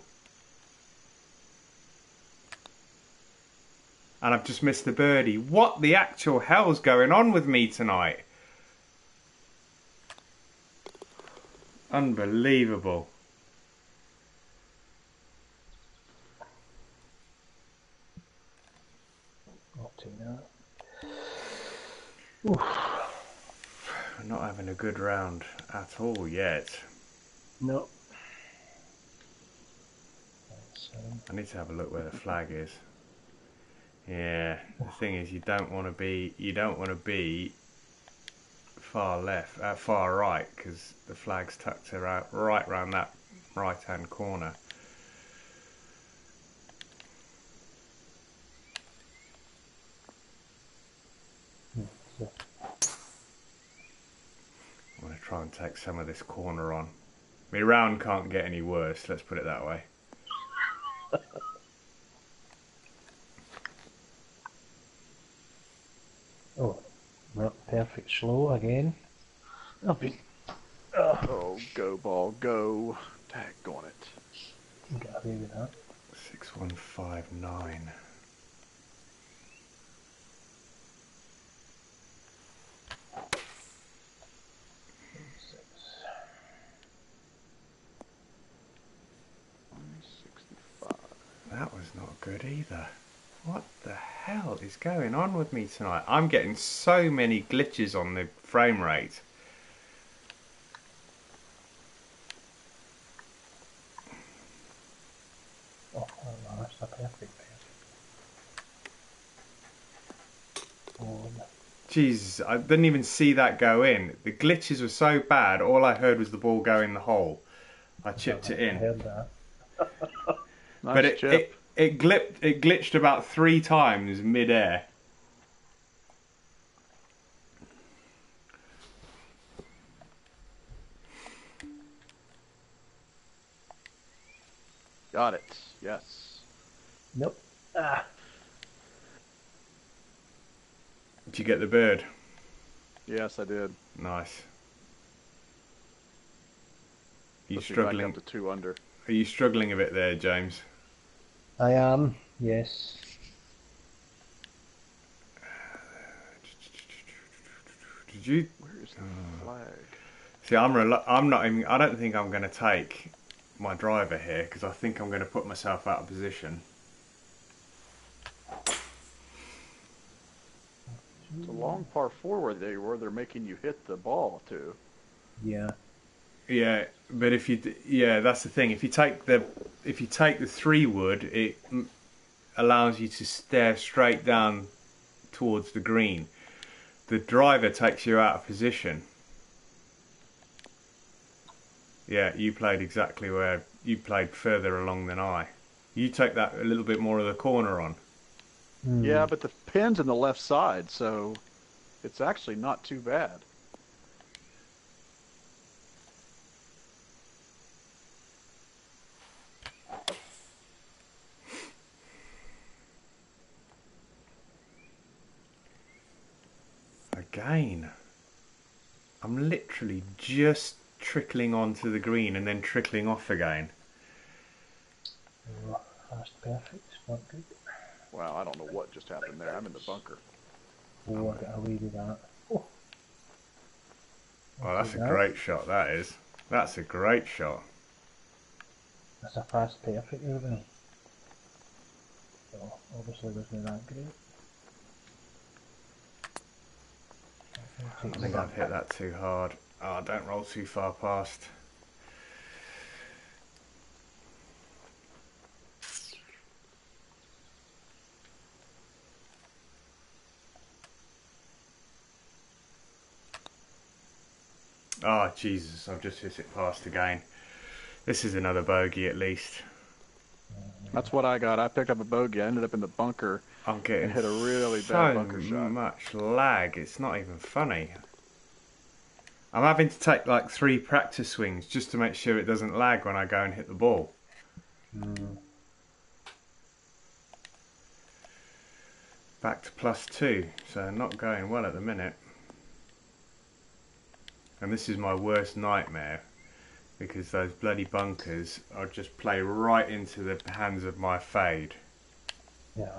And I've just missed the birdie. What the actual hell's going on with me tonight? Unbelievable. Not too bad. Not having a good round at all yet. No. I need to have a look where the flag is. Yeah, the thing is, you don't want to be you don't want to be far left, uh, far right, because the flag's tucked around, right round that right-hand corner. I'm going to try and take some of this corner on. My round can't get any worse. Let's put it that way. Perfect slow again. Oh, oh, go ball, go. Daggone it. Got away with that. six one five nine. six sixty-five. That was not good either. What the hell is going on with me tonight? I'm getting so many glitches on the frame rate. Oh, no, that's not perfect. Oh, no. Jesus, I didn't even see that go in. The glitches were so bad, all I heard was the ball go in the hole. I chipped I it in. I heard that. Nice but it, chip. It, It glitched, it glitched about three times mid-air. Got it. Yes. Nope. Ah. Did you get the bird? Yes, I did. Nice. Are you struggling back up to two under? Are you struggling a bit there, James? I am, yes. Did you? Where is the oh. flag? See, I'm rel I'm not even. I don't think I'm going to take my driver here because I think I'm going to put myself out of position. It's a long par four where they were. They're making you hit the ball too. Yeah. Yeah, but if you yeah, that's the thing. If you take the if you take the three wood, it allows you to stare straight down towards the green. The driver takes you out of position. Yeah, you played exactly where you played further along than I. You take that a little bit more of the corner on. Mm. Yeah, but the pin's in the left side, so it's actually not too bad. Again, I'm literally just trickling onto the green and then trickling off again. That's perfect. Not good. Wow, I don't know what just happened there. I'm in the bunker. Oh, I got away with that. Oh, well, that's a great shot. That is. That's a great shot. That's a fast perfect, isn't it? So obviously, wasn't that great. I think I've hit that too hard. Oh, don't roll too far past. Oh Jesus, I've just hit it past again. This is another bogey at least. That's what I got. I picked up a bogey. I ended up in the bunker. I'm getting and hit a really so bad bunker shot. Much lag. It's not even funny. I'm having to take like three practice swings just to make sure it doesn't lag when I go and hit the ball. Mm. Back to plus two, so not going well at the minute. And this is my worst nightmare, because those bloody bunkers, I'll just play right into the hands of my fade. Yeah.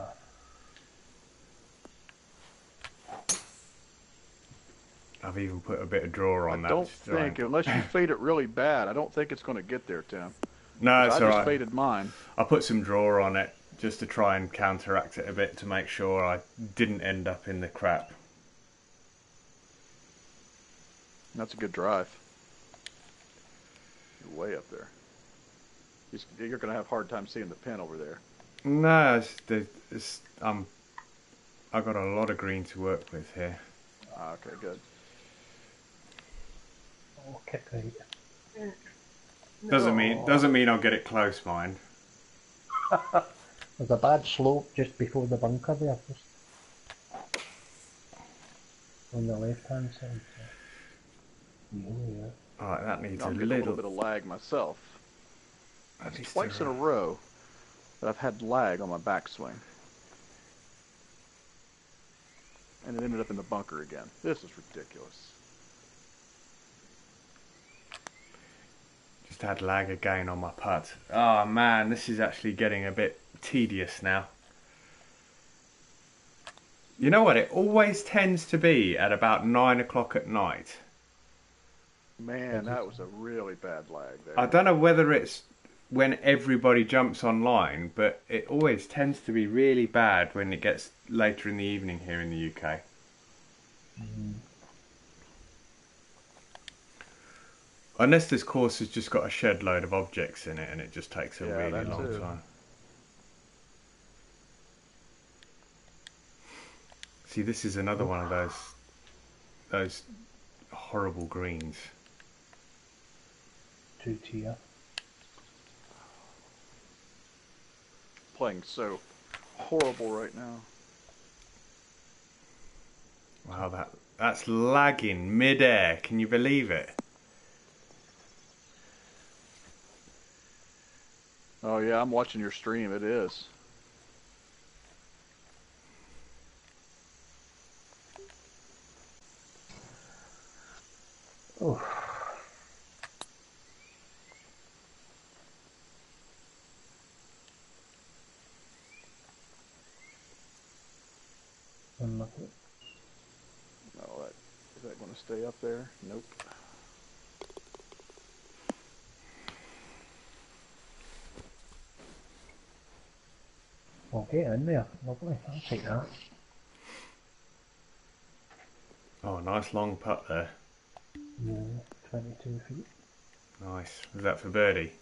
I've even put a bit of draw on I that. I don't think, trying... unless you fade it really bad, I don't think it's going to get there, Tim. No, it's all right. I just faded mine. I put some draw on it, just to try and counteract it a bit, to make sure I didn't end up in the crap. That's a good drive. You're way up there. You're going to have a hard time seeing the pin over there. No, it's, it's, um, I've got a lot of green to work with here. Ah, okay, good. Okay. Doesn't mean doesn't mean I'll get it close, mind. There's a bad slope just before the bunker there, just on the left-hand side. Yeah. Alright, that needs I'm a little... little bit of lag myself. It's twice in a row that I've had lag on my backswing. And it ended up in the bunker again. This is ridiculous. Just had lag again on my putt. Oh man, this is actually getting a bit tedious now. You know what? It always tends to be at about nine o'clock at night. Man, that was a really bad lag there. I don't know whether it's when everybody jumps online, but it always tends to be really bad when it gets later in the evening here in the U K. Mm-hmm. Unless this course has just got a shed load of objects in it and it just takes a yeah, really long too. time. See, this is another one of those those horrible greens. Two tier. Playing so horrible right now. Wow, that that's lagging mid-air. Can you believe it? Oh yeah, I'm watching your stream, it is. Oh. Unlucky. Oh, that, is that going to stay up there? Nope. Well, get in there. Lovely. I'll take that. Oh, nice long putt there. Yeah, twenty-two feet. Nice. Was that for birdie?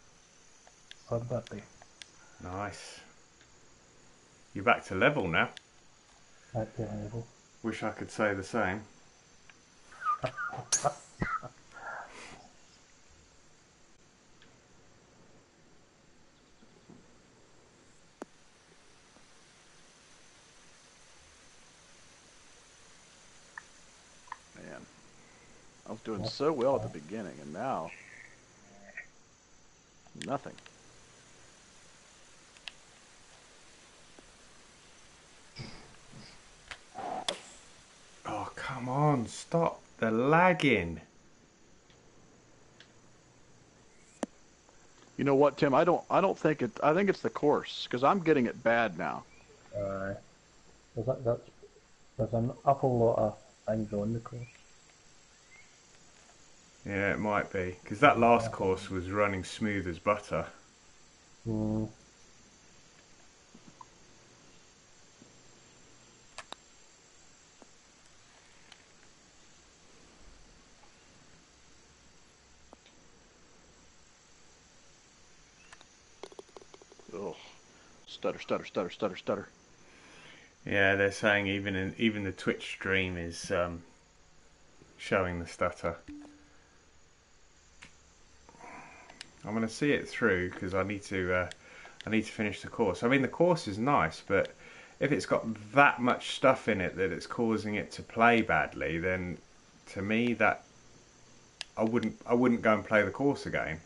For birdie. Nice. You're back to level now. Back to level. Wish I could say the same. Doing so well at the beginning, and now nothing. Oh, come on, stop the lagging. You know what, Tim? I don't I don't think it I think it's the course, because I'm getting it bad now. Uh, that, that's, there's an awful lot of things on the course. Yeah, it might be, because that last course was running smooth as butter. Mm. Ugh. Stutter, stutter, stutter, stutter, stutter. Yeah, they're saying even in, even the Twitch stream is um, showing the stutter. I'm going to see it through because I need to uh, I need to finish the course. I mean, the course is nice, but if it's got that much stuff in it that it's causing it to play badly, then to me that I wouldn't I wouldn't go and play the course again.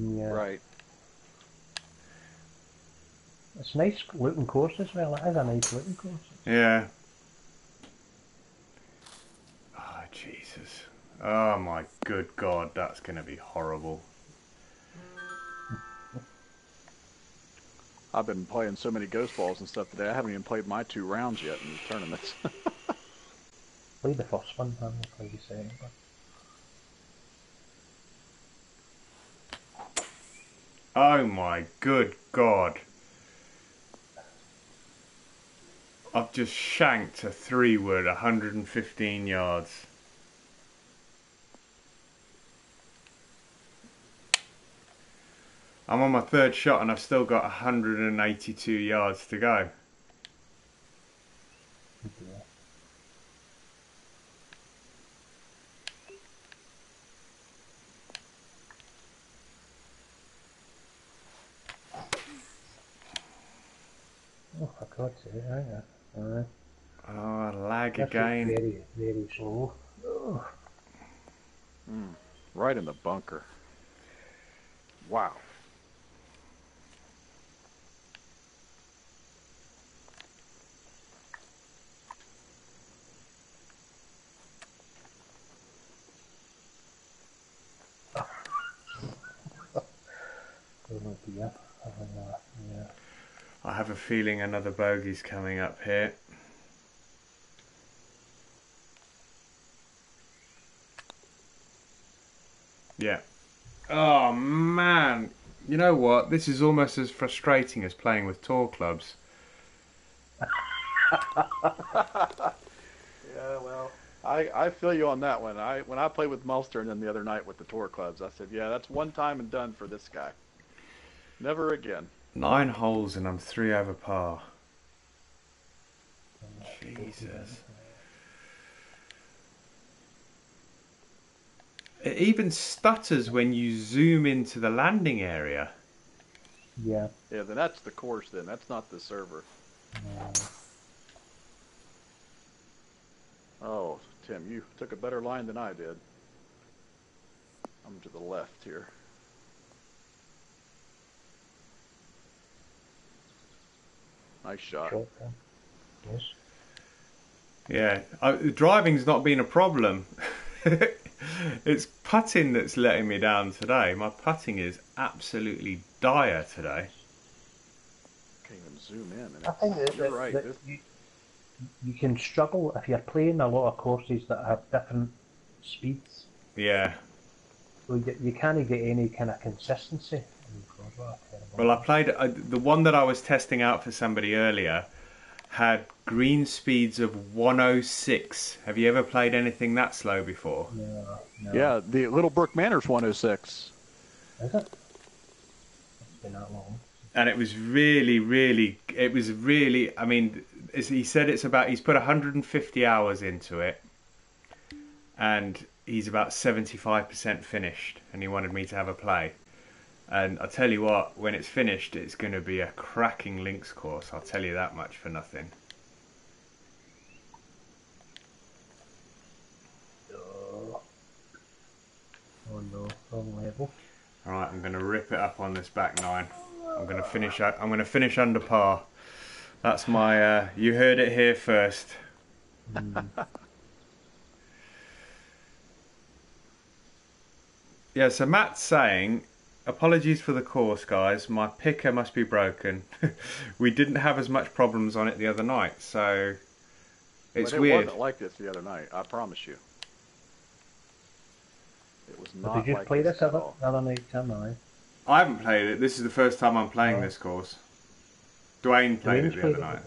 Yeah. Right. It's a nice looking course as well. It is a nice looking course. Yeah. Oh, Jesus. Oh, my good God. That's going to be horrible. I've been playing so many ghost balls and stuff today. I haven't even played my two rounds yet in the tournaments. Play the first one, I'm going to play the second one. Oh, my good God. I've just shanked a three wood one hundred fifteen yards. I'm on my third shot and I've still got one hundred eighty-two yards to go. Yeah. Oh, for God's sake, hang on. Uh, oh, lag again. Very, very slow. Oh. Mm, right in the bunker. Wow. Be up. Yeah. I have a feeling another bogey's coming up here. Yeah. Oh, man. You know what? This is almost as frustrating as playing with tour clubs. Yeah, well, I, I feel you on that one. I When I played with Mulster and then the other night with the tour clubs, I said, yeah, that's one time and done for this guy. Never again. Nine holes and I'm three over par. Jesus. It even stutters when you zoom into the landing area. Yeah. Yeah, then that's the course then. That's not the server. No. Oh, Tim, you took a better line than I did. I'm to the left here. Nice shot. Yes. Yeah, I, driving's not been a problem. It's putting that's letting me down today. My putting is absolutely dire today. Can't even zoom in. I think that, you're that, right. that you, you can struggle if you're playing a lot of courses that have different speeds. Yeah. So you, you can't get any kind of consistency. Well, I played I, the one that I was testing out for somebody earlier had green speeds of one oh six. Have you ever played anything that slow before? No, no. Yeah, the Little Brook Manor's one oh six. Is it? It's been that long. And it was really, really, it was really, I mean, he said it's about, he's put one hundred fifty hours into it and he's about seventy-five percent finished and he wanted me to have a play. And I'll tell you what, when it's finished, it's going to be a cracking links course. I'll tell you that much for nothing. Oh, oh no, wrong level. All right, I'm going to rip it up on this back nine. I'm going to finish. I'm going to finish under par. That's my. Uh, you heard it here first. Mm. Yeah. So Matt's saying. Apologies for the course, guys. My picker must be broken. We didn't have as much problems on it the other night, so it's but it weird. It wasn't like this the other night, I promise you. It was not. Did you like play this other, other night, Tim? I haven't played it. This is the first time I'm playing oh. this course. Dwayne played Dwayne's it the played other it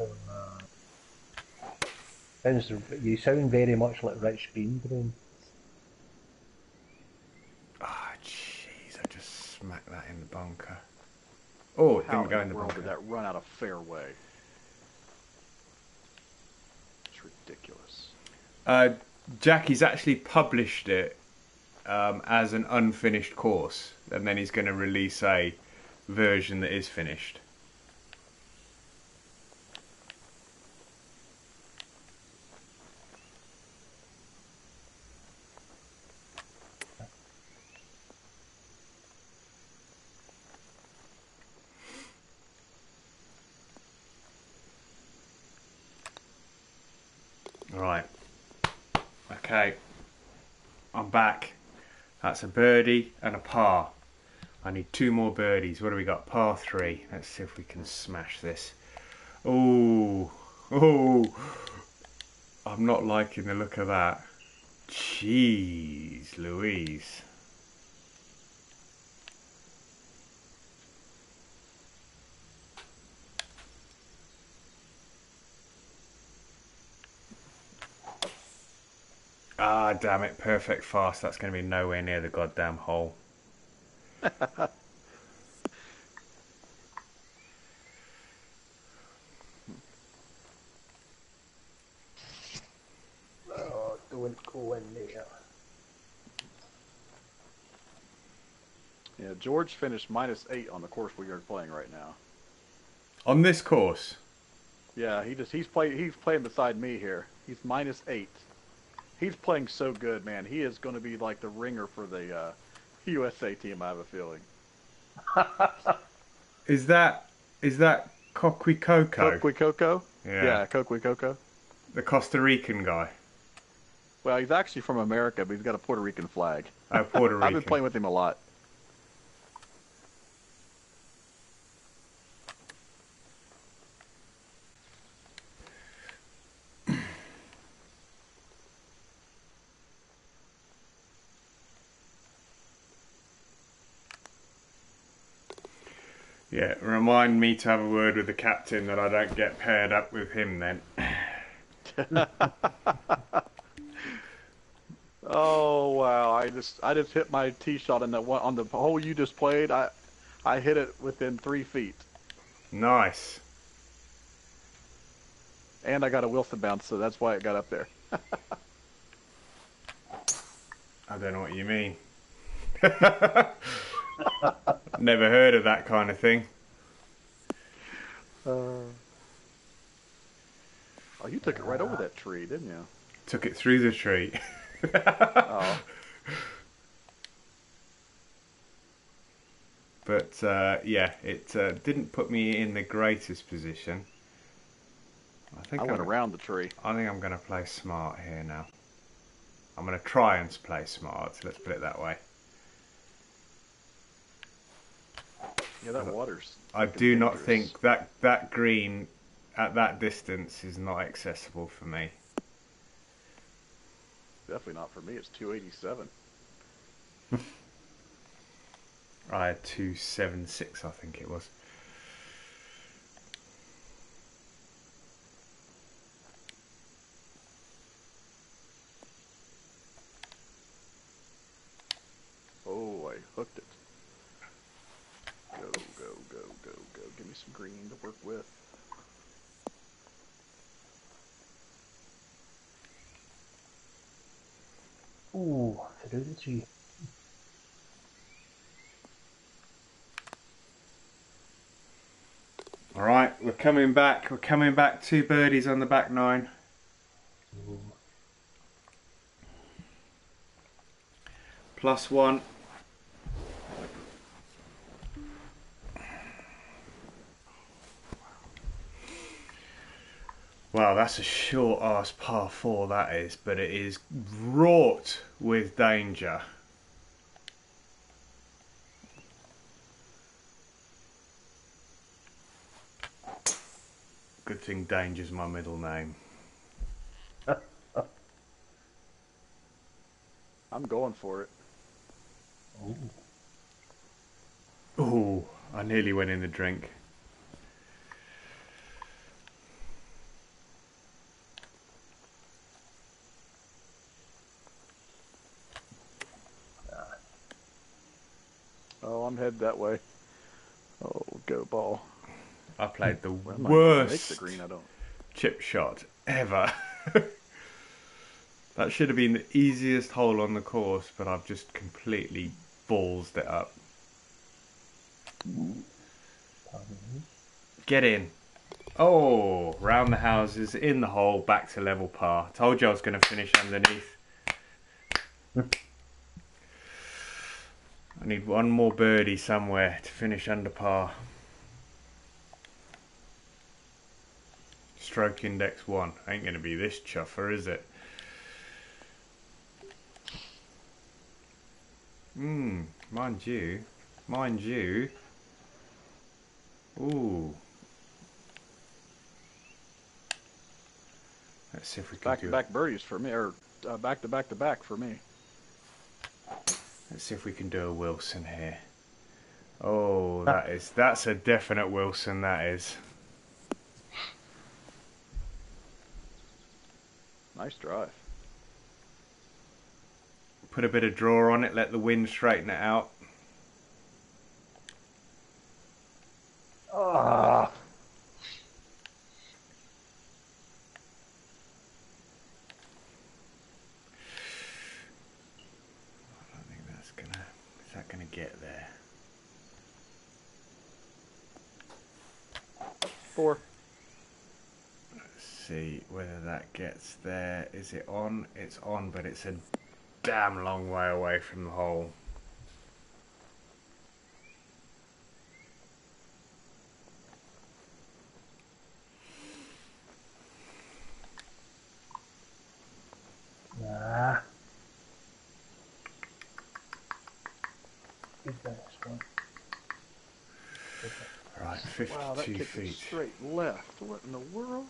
night. Before, uh, you sound very much like Rich Bean, Dwayne. Smack that in the bunker. Oh, it How didn't go in the, the bunker. Did that run out of fairway? It's ridiculous. Uh, Jackie's actually published it um, as an unfinished course. and then he's going to release a version that is finished. Right, okay, I'm back. That's a birdie and a par. I need two more birdies. What do we got? Par three. Let's see if we can smash this. Oh, oh, I'm not liking the look of that. Jeez Louise. Ah, damn it. Perfect fast. That's going to be nowhere near the goddamn hole. Oh, don't go in there. Yeah, George finished minus eight on the course we are playing right now. On this course? Yeah, he just he's play he's playing beside me here. He's minus eight. He's playing so good, man. He is going to be like the ringer for the uh, U S A team, I have a feeling. Is that is that Coquicoco? Coquicoco? Yeah, yeah, Coquicoco. The Costa Rican guy. Well, he's actually from America, but he's got a Puerto Rican flag. Oh, Puerto Rican. I've been playing with him a lot. Yeah, remind me to have a word with the captain that I don't get paired up with him then. Oh wow! I just I just hit my tee shot in that one on the hole you just played. I I hit it within three feet. Nice. And I got a Wilson bounce, so that's why it got up there. I don't know what you mean. Never heard of that kind of thing. Uh, oh, you took it right over that tree, didn't you? Took it through the tree. Oh. But, uh, yeah, it uh, didn't put me in the greatest position. I think I went I'm, around the tree. I think I'm going to play smart here now. I'm going to try and play smart, so let's put it that way. Yeah, that water's. I do dangerous. Not think that that green at that distance is not accessible for me. Definitely not for me. It's two eighty-seven. I had two seventy-six, I think it was. Oh, I hooked it. Some green to work with. Ooh, it is a G. All right, we're coming back. We're coming back. Two birdies on the back nine. Ooh. Plus one. Wow, that's a short ass par four that is, but it is wrought with danger. Good thing danger's my middle name. I'm going for it. Ooh. Ooh, I nearly went in the drink. I'm head that way. Oh, go ball. I played the well, worst the green, I don't. chip shot ever. That should have been the easiest hole on the course, but I've just completely ballsed it up. Get in. Oh, round the houses, in the hole, back to level par. Told you I was going to finish underneath. I need one more birdie somewhere to finish under par. Stroke index one. Ain't going to be this chuffer, is it? Hmm, mind you, mind you. Ooh. Let's see if we can back do back-to-back birdies for me, or back-to-back-to-back uh, for me. Let's see if we can do a Wilson here. Oh, that is, that's a definite Wilson, that is. Nice drive. Put a bit of draw on it, let the wind straighten it out. Ah. I don't think that's gonna, is that gonna get there? Four. Let's see whether that gets there. Is it on? It's on, but it's a damn long way away from the hole. Nah. Is that one? Right, fifty-two wow, that kicked feet. It straight left. What in the world?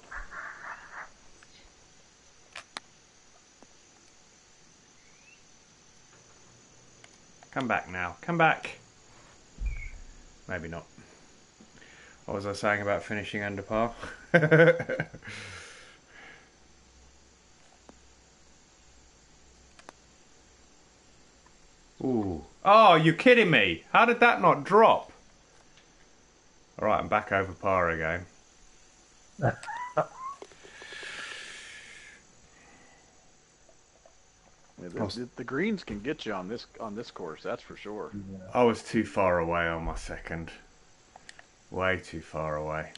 Come back now. Come back. Maybe not. What was I saying about finishing under par? Ooh. Oh, you're kidding me. How did that not drop? All right, I'm back over par again. Yeah, was, the greens can get you on this on this course, that's for sure. Yeah. I was too far away on my second. Way too far away.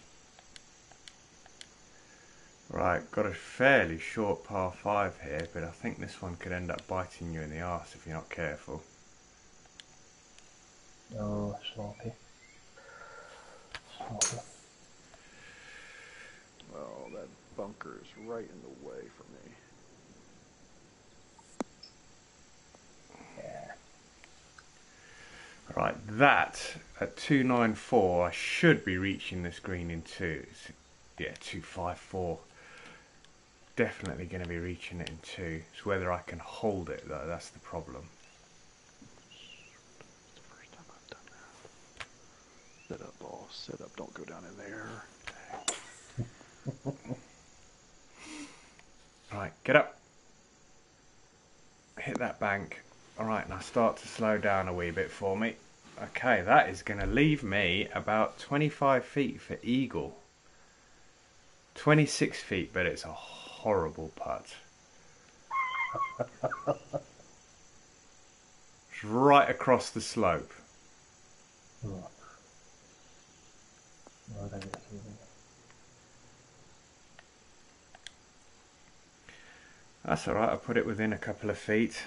Right, got a fairly short par five here, but I think this one could end up biting you in the arse if you're not careful. Oh, sloppy. Sloppy. Well, that bunker is right in the way for me. Right, that at two nine four, I should be reaching this green in two. It's, yeah, two five four. Definitely going to be reaching it in two. It's whether I can hold it, though, that's the problem. It's the first time I've done that. Set up, ball, set up, don't go down in there. Right, get up. Hit that bank. Alright, now start to slow down a wee bit for me. Okay, that is going to leave me about twenty-five feet for eagle. twenty-six feet, but it's a horrible putt. It's right across the slope. That's alright, I put it within a couple of feet.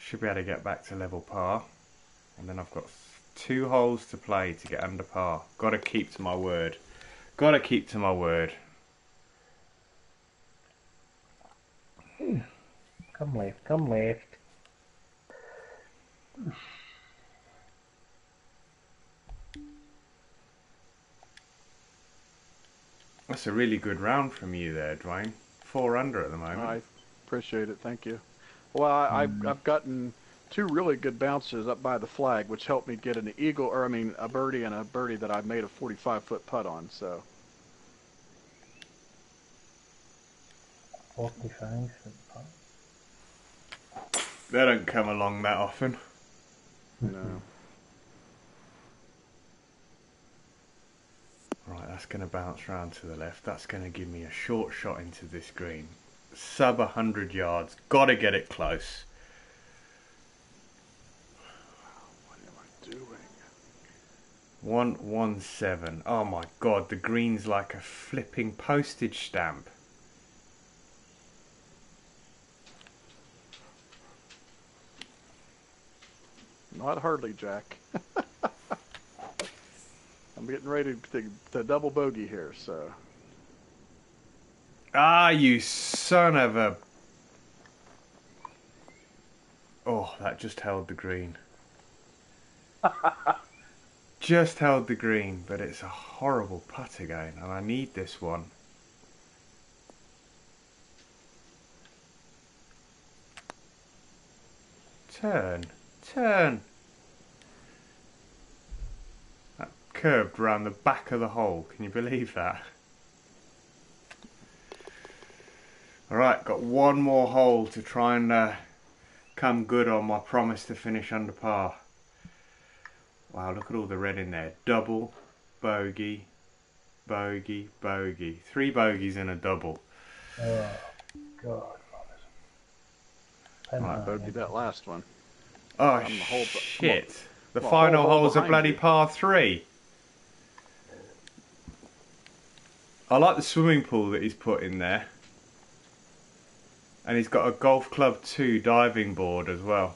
Should be able to get back to level par, and then I've got two holes to play to get under par. Got to keep to my word. Got to keep to my word. Come left, come left. That's a really good round from you there, Dwayne. Four under at the moment. I appreciate it. Thank you. Well, I, I've, I've gotten two really good bounces up by the flag, which helped me get an eagle, or I mean a birdie and a birdie that I made a forty-five foot putt on, so. forty-five foot putt? They don't come along that often. No. Right, that's going to bounce round to the left. That's going to give me a short shot into this green. Sub one hundred yards, gotta get it close. What am I doing? one one seven. Oh my god, the green's like a flipping postage stamp. Not hardly, Jack. I'm getting ready to, to double bogey here, so. Ah, you son of a... Oh, that just held the green. Just held the green, but it's a horrible putt again, and I need this one. Turn. Turn. That curved round the back of the hole. Can you believe that? Alright, got one more hole to try and uh, come good on my promise to finish under par. Wow, look at all the red in there. Double, bogey, bogey, bogey. Three bogeys and a double. Oh, God. Alright, bogey that last one. Oh, shit. The final hole's a bloody par three. I like the swimming pool that he's put in there. And he's got a Golf Club two diving board as well.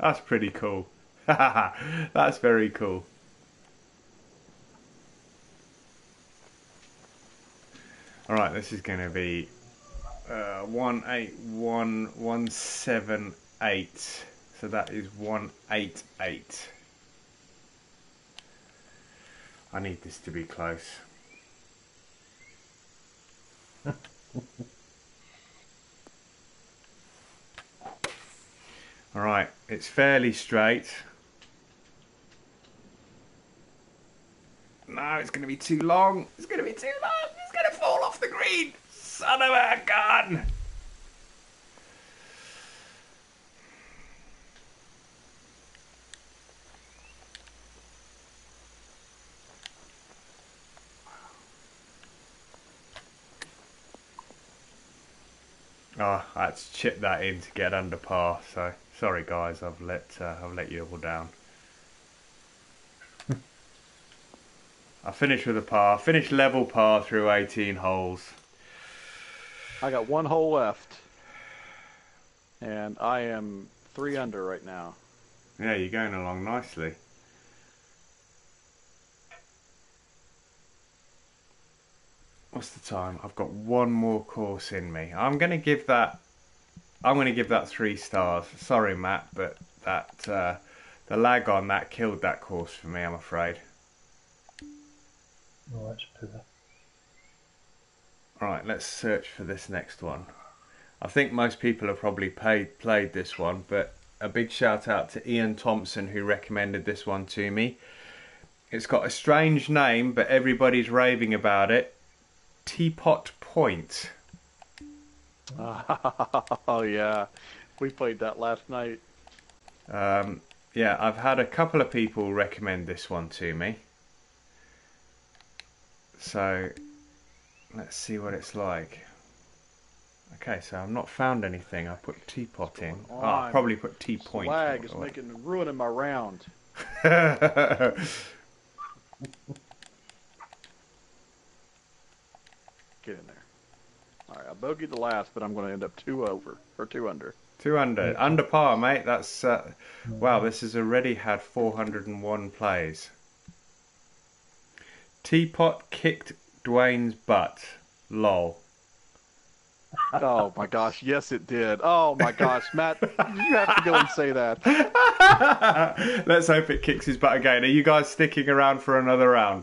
That's pretty cool. That's very cool. Alright, this is going to be... Uh, one eight one one seven eight. So that is one eight eight. I need this to be close. All right, it's fairly straight. No, it's going to be too long. It's going to be too long. It's going to fall off the green. Son of a gun! Ah, oh, I had to chip that in to get under par. So sorry, guys, I've let uh, I've let you all down. I finished with a par. Finished level par through eighteen holes. I got one hole left, and I am three under right now. Yeah, you're going along nicely. What's the time? I've got one more course in me. I'm going to give that. I'm going to give that three stars. Sorry, Matt, but that uh, the lag on that killed that course for me, I'm afraid. Oh, that's a pivot. Alright, let's search for this next one. I think most people have probably paid, played this one, but a big shout out to Ian Thompson who recommended this one to me. It's got a strange name, but everybody's raving about it. Teapoint Point. Oh yeah, we played that last night. Um, yeah, I've had a couple of people recommend this one to me. So... let's see what it's like. Okay, so I've not found anything. I put teapot in. Oh, I probably put teapoint. Flag is making ruining my round. Get in there. All right, I bogeyed the last, but I'm going to end up two over or two under. Two under, yeah. Under par, mate. That's uh, wow. This has already had four hundred and one plays. Teapot kicked Dwayne's butt. Lol. Oh my gosh, yes it did. Oh my gosh, Matt, you have to go and say that. Let's hope it kicks his butt again. Are you guys sticking around for another round?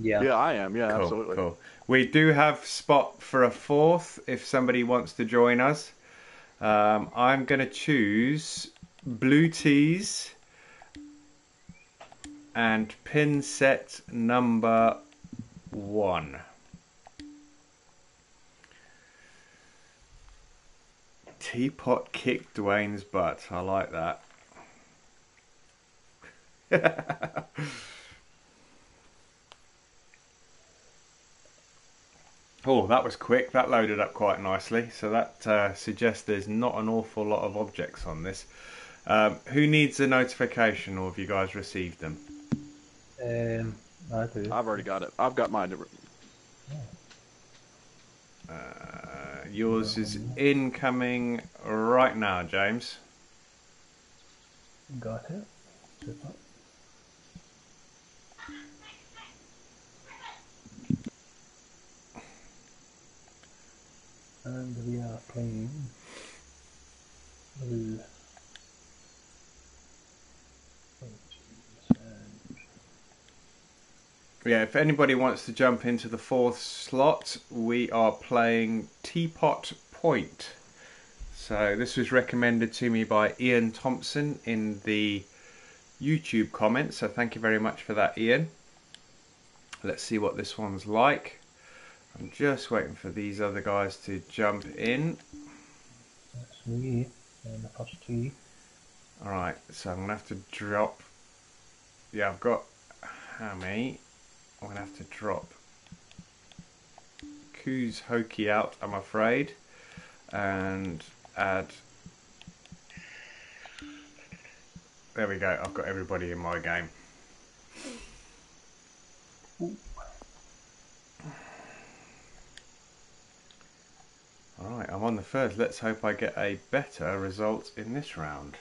Yeah. Yeah, I am. Yeah, cool, absolutely. Cool. We do have spot for a fourth if somebody wants to join us. Um, I'm going to choose Blue Tees and pin set number one. Teapot kicked Dwayne's butt. I like that. Oh, that was quick. That loaded up quite nicely. So that uh, suggests there's not an awful lot of objects on this. Um, who needs a notification, or have you guys received them? Um, I do. I've already got it. I've got mine. Uh, yours is incoming right now, James. Got it. Super. And we are playing blue. Yeah, if anybody wants to jump into the fourth slot, we are playing Teapoint Point. So this was recommended to me by Ian Thompson in the YouTube comments. So thank you very much for that, Ian. Let's see what this one's like. I'm just waiting for these other guys to jump in. That's me and the first tee. All right, so I'm gonna have to drop. Yeah, I've got how many? I'm gonna have to drop Kuz Hoki out, I'm afraid, and add. There we go. I've got everybody in my game. Ooh. Alright, I'm on the first. Let's hope I get a better result in this round.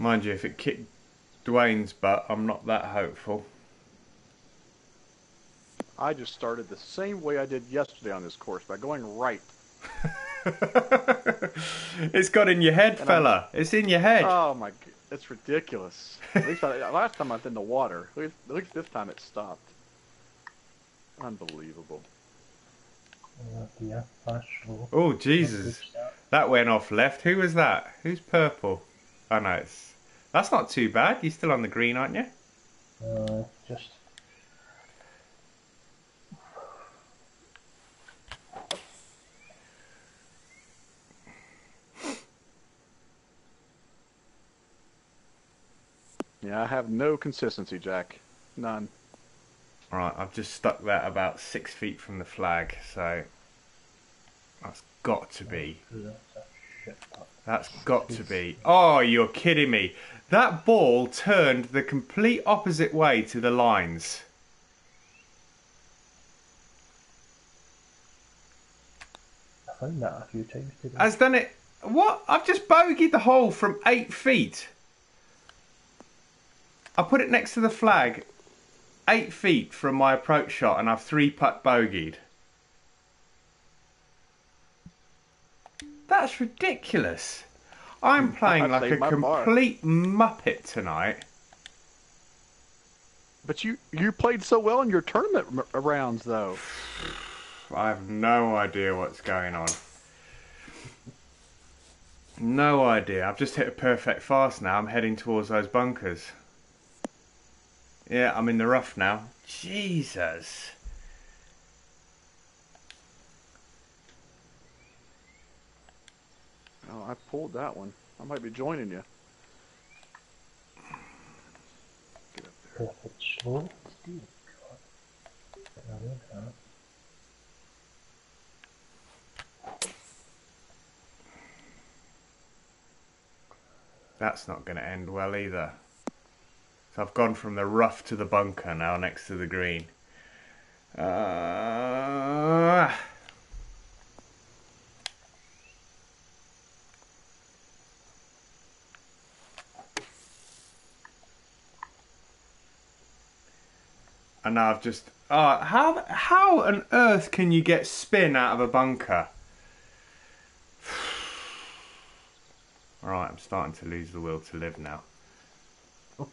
Mind you, if it kicked Dwayne's butt, I'm not that hopeful. I just started the same way I did yesterday on this course, by going right. It's got in your head, and fella. I'm, it's in your head. Oh my, it's ridiculous. At least I, last time I was in the water. At least, at least this time it stopped. Unbelievable. Oh, Jesus. That went off left. Who was that? Who's purple? Oh, no. It's, that's not too bad. You're still on the green, aren't you? Uh, just... Yeah, I have no consistency, Jack. None. Right, I've just stuck that about six feet from the flag, so that's got to be. That's got to be. Oh, you're kidding me. That ball turned the complete opposite way to the lines. I found that a few times today. Has done it. What? I've just bogeyed the hole from eight feet. I put it next to the flag. Eight feet from my approach shot, and I've three putt bogeyed. That's ridiculous. I'm playing like a complete muppet tonight. But you you played so well in your tournament rounds, though. I have no idea what's going on. No idea. I've just hit a perfect fast now. I'm heading towards those bunkers. Yeah, I'm in the rough now. Jesus. Oh, I pulled that one. I might be joining you. Get up there. Perfect shot. That's not going to end well either. So I've gone from the rough to the bunker now next to the green. Uh... And now I've just... Uh, how, how on earth can you get spin out of a bunker? Alright, I'm starting to lose the will to live now. I'm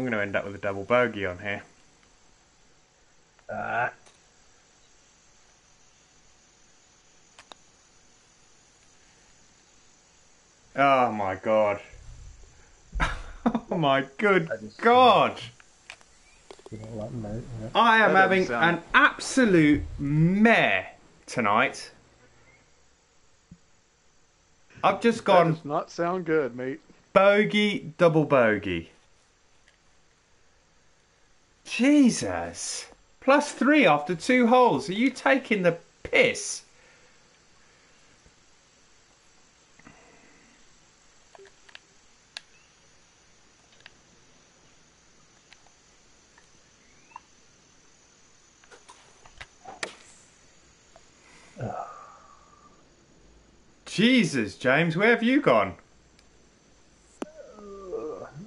going to end up with a double bogey on here. Ah. Oh my god. Oh my good god. I am having sound... an absolute mare tonight. I've just gone... That does not sound good, mate. Bogey, double bogey. Jesus. Plus three after two holes. Are you taking the piss? Jesus, James, where have you gone?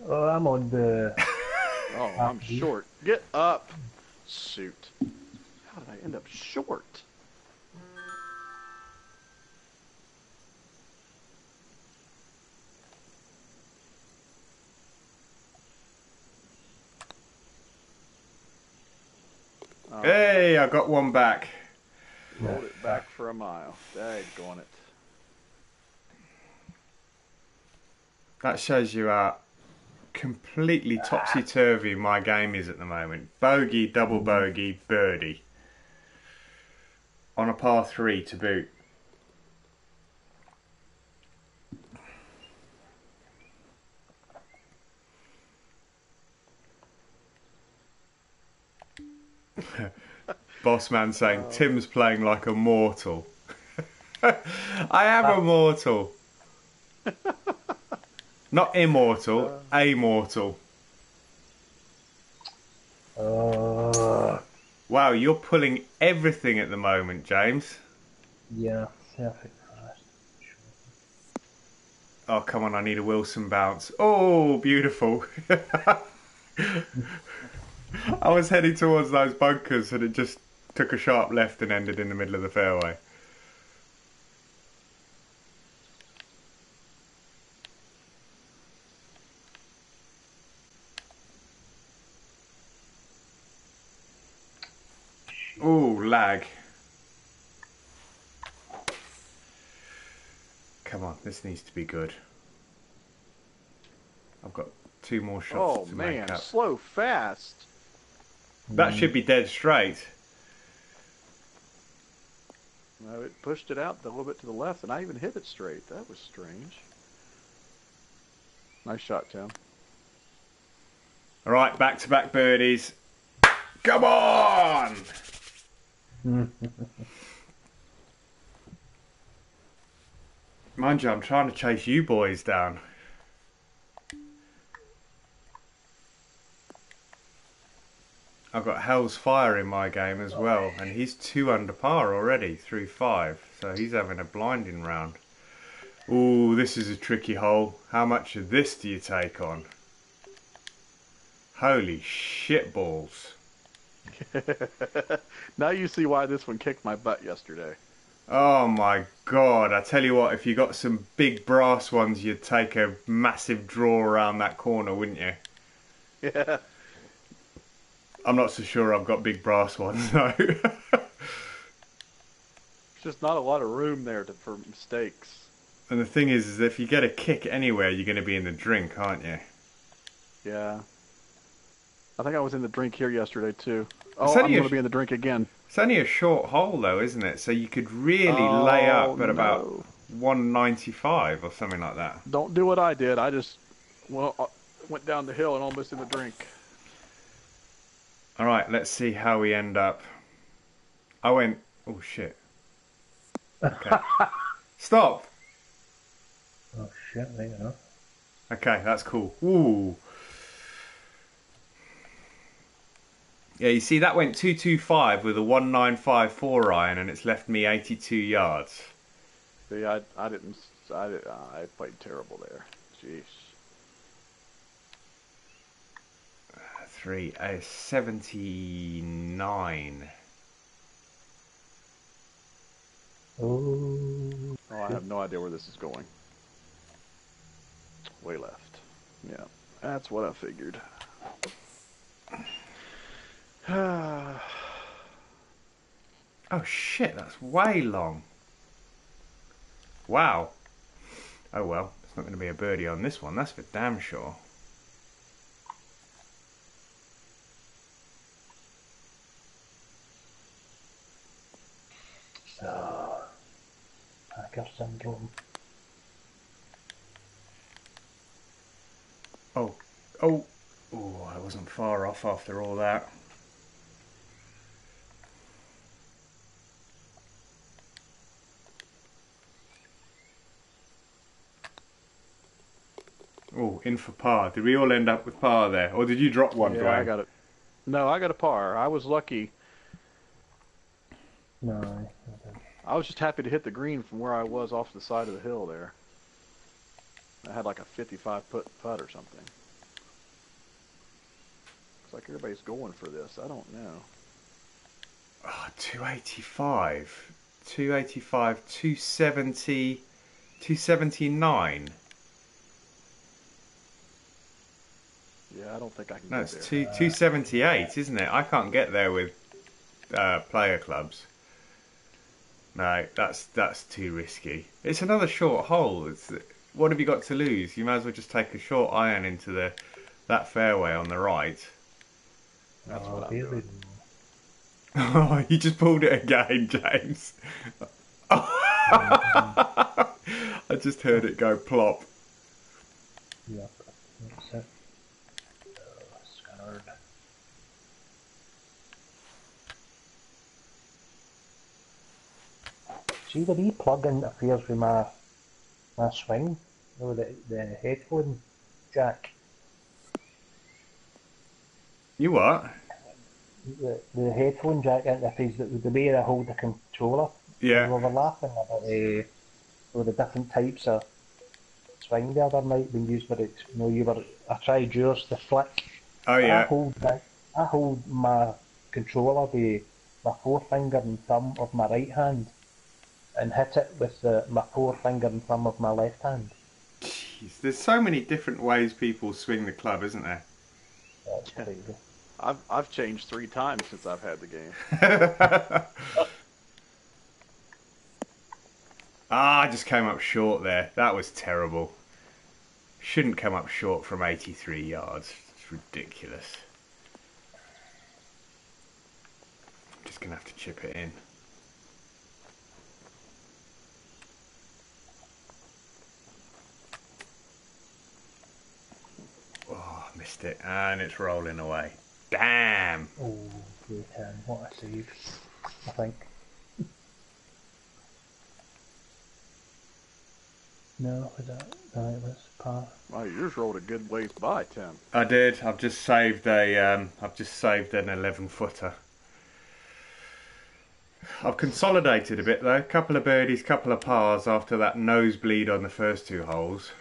Oh, I'm on the... oh, I'm short. Get up. Shoot. How did I end up short? Oh, hey, I got one back. Rolled it back for a mile. Daggone it. That shows you how completely topsy-turvy my game is at the moment. Bogey, double bogey, birdie. On a par three to boot. Bossman saying, Tim's playing like a mortal. I am a mortal. Not immortal, uh, amortal. Uh, wow, you're pulling everything at the moment, James. Yeah, perfect. Oh, come on, I need a Wilson bounce. Oh, beautiful. I was heading towards those bunkers and it just took a sharp left and ended in the middle of the fairway. Ooh, lag. Come on, this needs to be good. I've got two more shots oh, to man, make up. Oh, man, slow, fast. That mm. should be dead straight. No, it pushed it out a little bit to the left, and I even hit it straight. That was strange. Nice shot, Tim. All right, back-to-back birdies. Come on! Mind you, I'm trying to chase you boys down. I've got Hell's Fire in my game as well, and he's two under par already through five, so he's having a blinding round. Ooh, this is a tricky hole. How much of this do you take on? Holy shit balls. Now you see why this one kicked my butt yesterday. Oh my god, I tell you what, if you got some big brass ones, you'd take a massive draw around that corner, wouldn't you? Yeah. I'm not so sure I've got big brass ones, though. No. There's just not a lot of room there to, for mistakes. And the thing is, is if you get a kick anywhere, you're going to be in the drink, aren't you? Yeah. I think I was in the drink here yesterday, too. Oh, I'm going to be in the drink again. It's only a short hole, though, isn't it? So you could really oh, lay up at no. about one ninety-five or something like that. Don't do what I did. I just well I went down the hill and almost in the drink. All right, let's see how we end up. I went... Oh, shit. Okay. Stop! Oh, shit, there you go. Okay, that's cool. Ooh. Yeah, you see, that went two two five with a one nine five four iron, and it's left me eighty-two yards. See, I, I didn't... I, did, I played terrible there. Jeez. Three, uh, seventy-nine. Oh, I have no idea where this is going. Way left. Yeah, that's what I figured. Oh shit, that's way long. Wow. Oh well, it's not going to be a birdie on this one, that's for damn sure. So, I got some drum. Oh, oh, I wasn't far off after all that. Oh, in for par. Did we all end up with par there? Or did you drop one, yeah, Brian? I got it. No, I got a par. I was lucky. No, I didn't. I was just happy to hit the green from where I was off the side of the hill there. I had like a fifty-five foot putt or something. Looks like everybody's going for this. I don't know. Oh, two eighty-five. two eighty-five, two seventy, two seventy-nine. Yeah, I don't think I can. No, get it's there. two two seventy eight, isn't it? I can't get there with uh, player clubs. No, that's that's too risky. It's another short hole. It's, what have you got to lose? You might as well just take a short iron into the that fairway on the right. That's oh, what I'm doing. Oh, you just pulled it again, James. Oh. I just heard it go plop. Yeah. See the wee plug-in that appears with my my swing, or the the headphone jack. You what? The the headphone jack interface, the, the way I hold the controller. Yeah. Overlapping about the or the different types of swing there that might be used, but it's you know you were I tried yours the flick. Oh yeah. I hold the, I hold my controller with my forefinger and thumb of my right hand. And hit it with uh, my forefinger and thumb of my left hand. Jeez, there's so many different ways people swing the club, isn't there? That's yeah. Crazy. I've I've changed three times since I've had the game. Ah, I just came up short there. That was terrible. Shouldn't come up short from eighty-three yards. It's ridiculous. I'm just gonna have to chip it in. Missed it, and it's rolling away. Damn! Oh, good hand. What a save, I think. No, was that? No, it was par. Wow, yours rolled a good ways by, Tim. I did. I've just saved a. Um, I've just saved an eleven footer. I've consolidated a bit though. A couple of birdies, couple of pars after that nosebleed on the first two holes.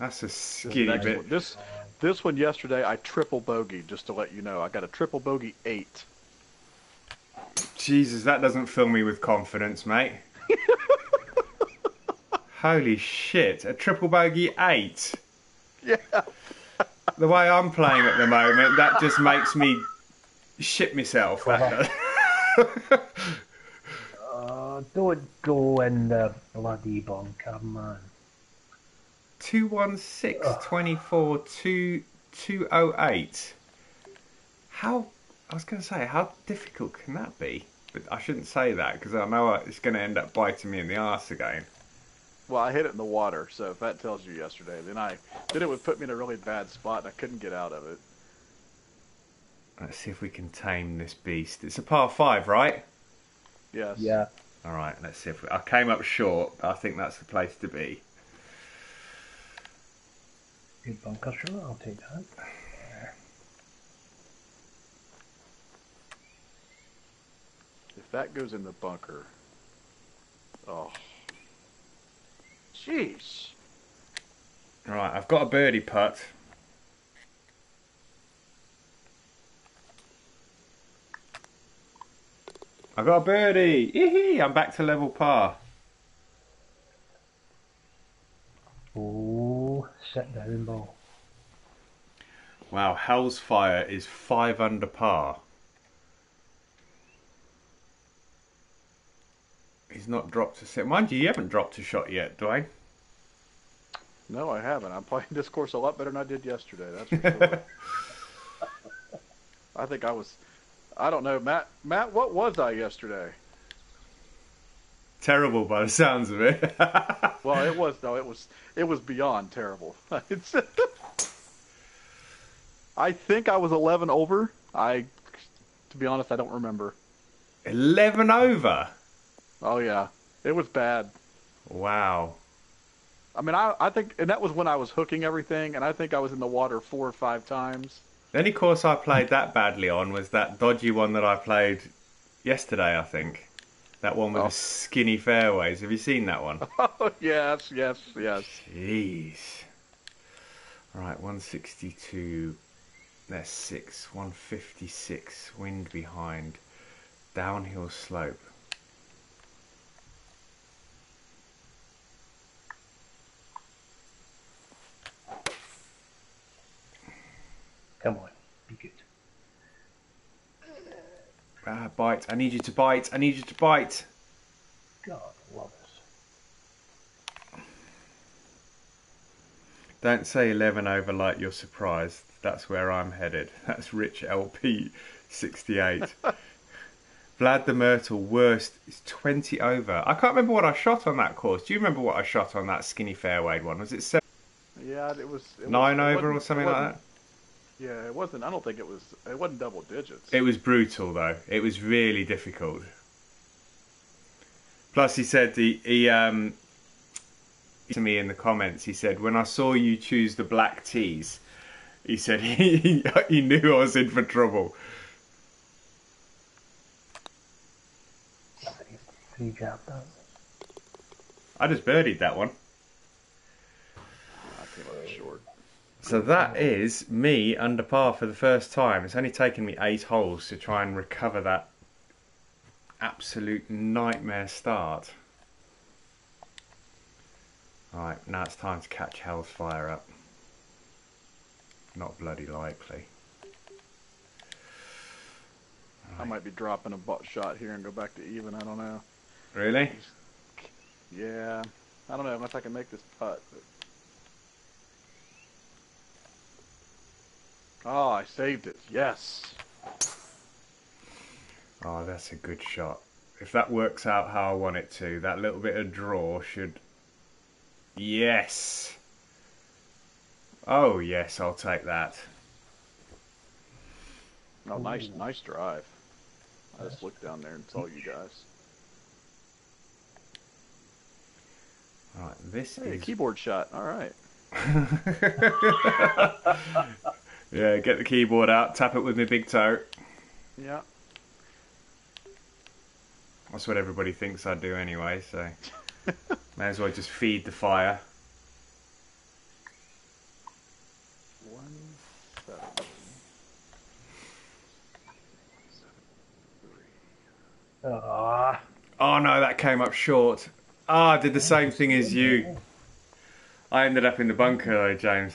That's a skinny bit. One. This this one yesterday I triple bogey, just to let you know. I got a triple bogey eight. Jesus, that doesn't fill me with confidence, mate. Holy shit, a triple bogey eight. Yeah. The way I'm playing at the moment, that just makes me shit myself. Oh, don't go in the bloody bunker, man. Two one six twenty four two two oh eight. How I was going to say, how difficult can that be? But I shouldn't say that because I know it's going to end up biting me in the arse again. Well, I hit it in the water, so if that tells you yesterday, then I then it would put me in a really bad spot and I couldn't get out of it. Let's see if we can tame this beast. It's a par five, right? Yes. Yeah. All right. Let's see if we, I came up short. I think that's the place to be. Good bunker shot. I'll take that. If that goes in the bunker, oh, jeez. All right. I've got a birdie putt. I got a birdie! Eehee! I'm back to level par. Oh, sit down, ball. Wow, Hell's Fire is five under par. He's not dropped a set. Mind you, you haven't dropped a shot yet, Dwayne. No, I haven't. I'm playing this course a lot better than I did yesterday, that's for sure. I think I was... I don't know, Matt. Matt, what was I yesterday? terrible by the sounds of it. Well, it was though. It was it was beyond terrible. It's I think I was eleven over. I, to be honest, I don't remember. Eleven over. Oh yeah, it was bad. Wow. I mean, I I think, and that was when I was hooking everything, and I think I was in the water four or five times. The only course I played that badly on was that dodgy one that I played yesterday, I think. That one with oh. the skinny fairways. Have you seen that one? Oh, yes, yes, yes. Jeez. All right, one sixty-two. There's six. one fifty-six. Wind behind. Downhill slope. Come on, be good. Ah, bite. I need you to bite. I need you to bite. God, I love it. Don't say eleven over like you're surprised. That's where I'm headed. That's Rich L P sixty-eight. Vlad the Myrtle, worst, is twenty over. I can't remember what I shot on that course. Do you remember what I shot on that skinny fairway one? Was it seven? Yeah, it was... It nine was, over it or something like that? Yeah, it wasn't, I don't think it was, it wasn't double digits. It was brutal though. It was really difficult. Plus he said, he, he um, to me in the comments, he said, when I saw you choose the black tees, he said he, he knew I was in for trouble. I just birdied that one. I came up short. So that is me under par for the first time. It's only taken me eight holes to try and recover that absolute nightmare start. Alright, now it's time to catch Hellfire up. Not bloody likely. Right. I might be dropping a butt shot here and go back to even, I don't know. Really? Yeah, I don't know unless I can make this putt. But... Oh, I saved it. Yes. Oh, that's a good shot. If that works out how I want it to, that little bit of draw should... Yes. Oh, yes, I'll take that. Oh, nice, nice drive. I just looked down there and saw you guys. All right, this hey, is... a keyboard shot. All right. Yeah, get the keyboard out, tap it with my big toe. Yeah. That's what everybody thinks I do anyway, so... May as well just feed the fire. One, seven, seven, three. Aww. Oh no, that came up short. Ah, oh, I did the same thing as you. I ended up in the bunker though, James.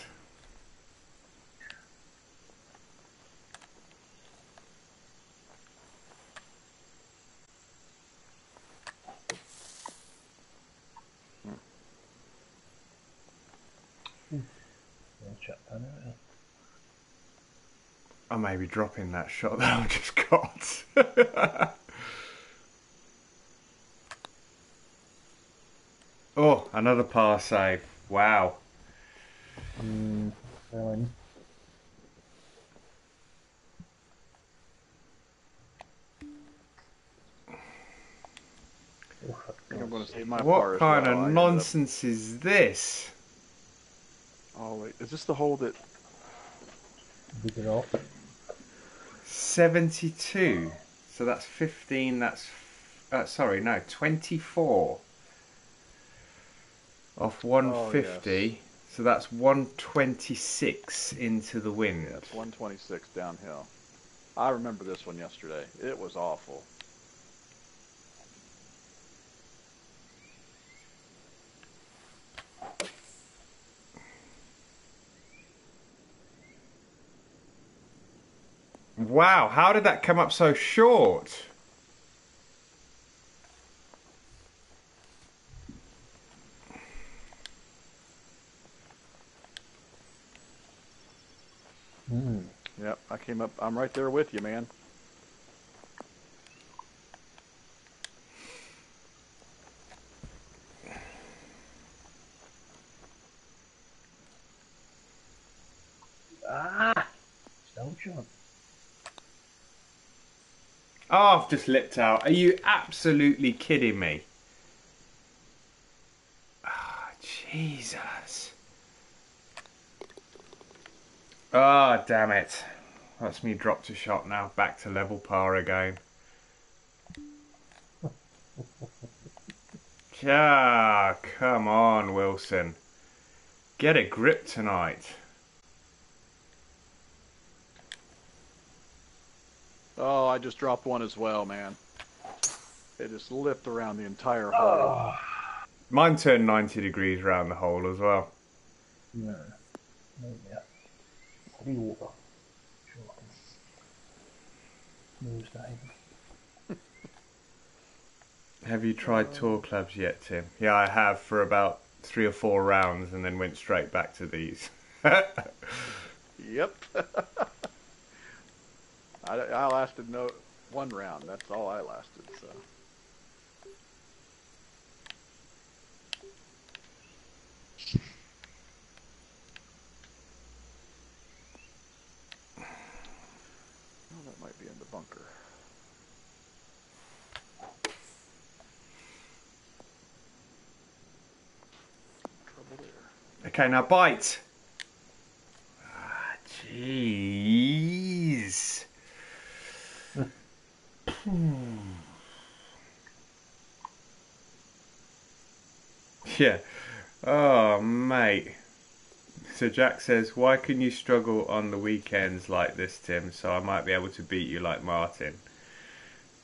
I may be dropping that shot that I've just got. Oh, another par save. Wow. Mm, um. I'm going to save my par as well. What kind of nonsense is this? Oh, wait. Is this the hole that... Did it off? seventy-two. So that's fifteen. That's uh, sorry, no, twenty-four off one fifty. Oh, yes. So that's one twenty-six into the wind. That's one twenty-six downhill. I remember this one yesterday. It was awful. Wow, how did that come up so short? Mm. Yep, I came up, I'm right there with you, man. John. Oh, I've just lipped out. Are you absolutely kidding me? Ah, oh, Jesus. Ah, oh, damn it. That's me dropped a shot now. Back to level par again. Ah, come on, Wilson. Get a grip tonight. Oh, I just dropped one as well, man. It just lipped around the entire hole. Oh. Mine turned ninety degrees around the hole as well. No. No, yeah. Be water. Sure I can smooth that in. Have you tried tour clubs yet, Tim? Yeah, I have for about three or four rounds and then went straight back to these. Yep. I, I lasted no one round. That's all I lasted. So. Oh, that might be in the bunker. Trouble there. Okay, now bite. Ah, jeez. Yeah. Oh, mate. So Jack says, why can you struggle on the weekends like this, Tim? So I might be able to beat you like Martin.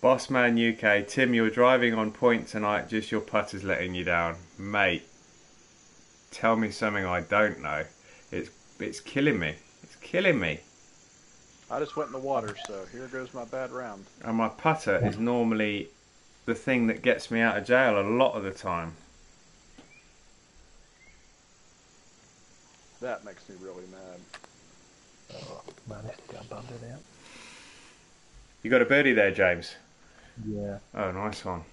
Bossman U K, Tim, you're driving on point tonight. Just your putter's letting you down. Mate, tell me something I don't know. It's, it's killing me. It's killing me. I just went in the water, so here goes my bad round. And my putter is normally the thing that gets me out of jail a lot of the time. That makes me really mad. Oh, man, I got bummed it out. You got a birdie there, James? Yeah. Oh, nice one.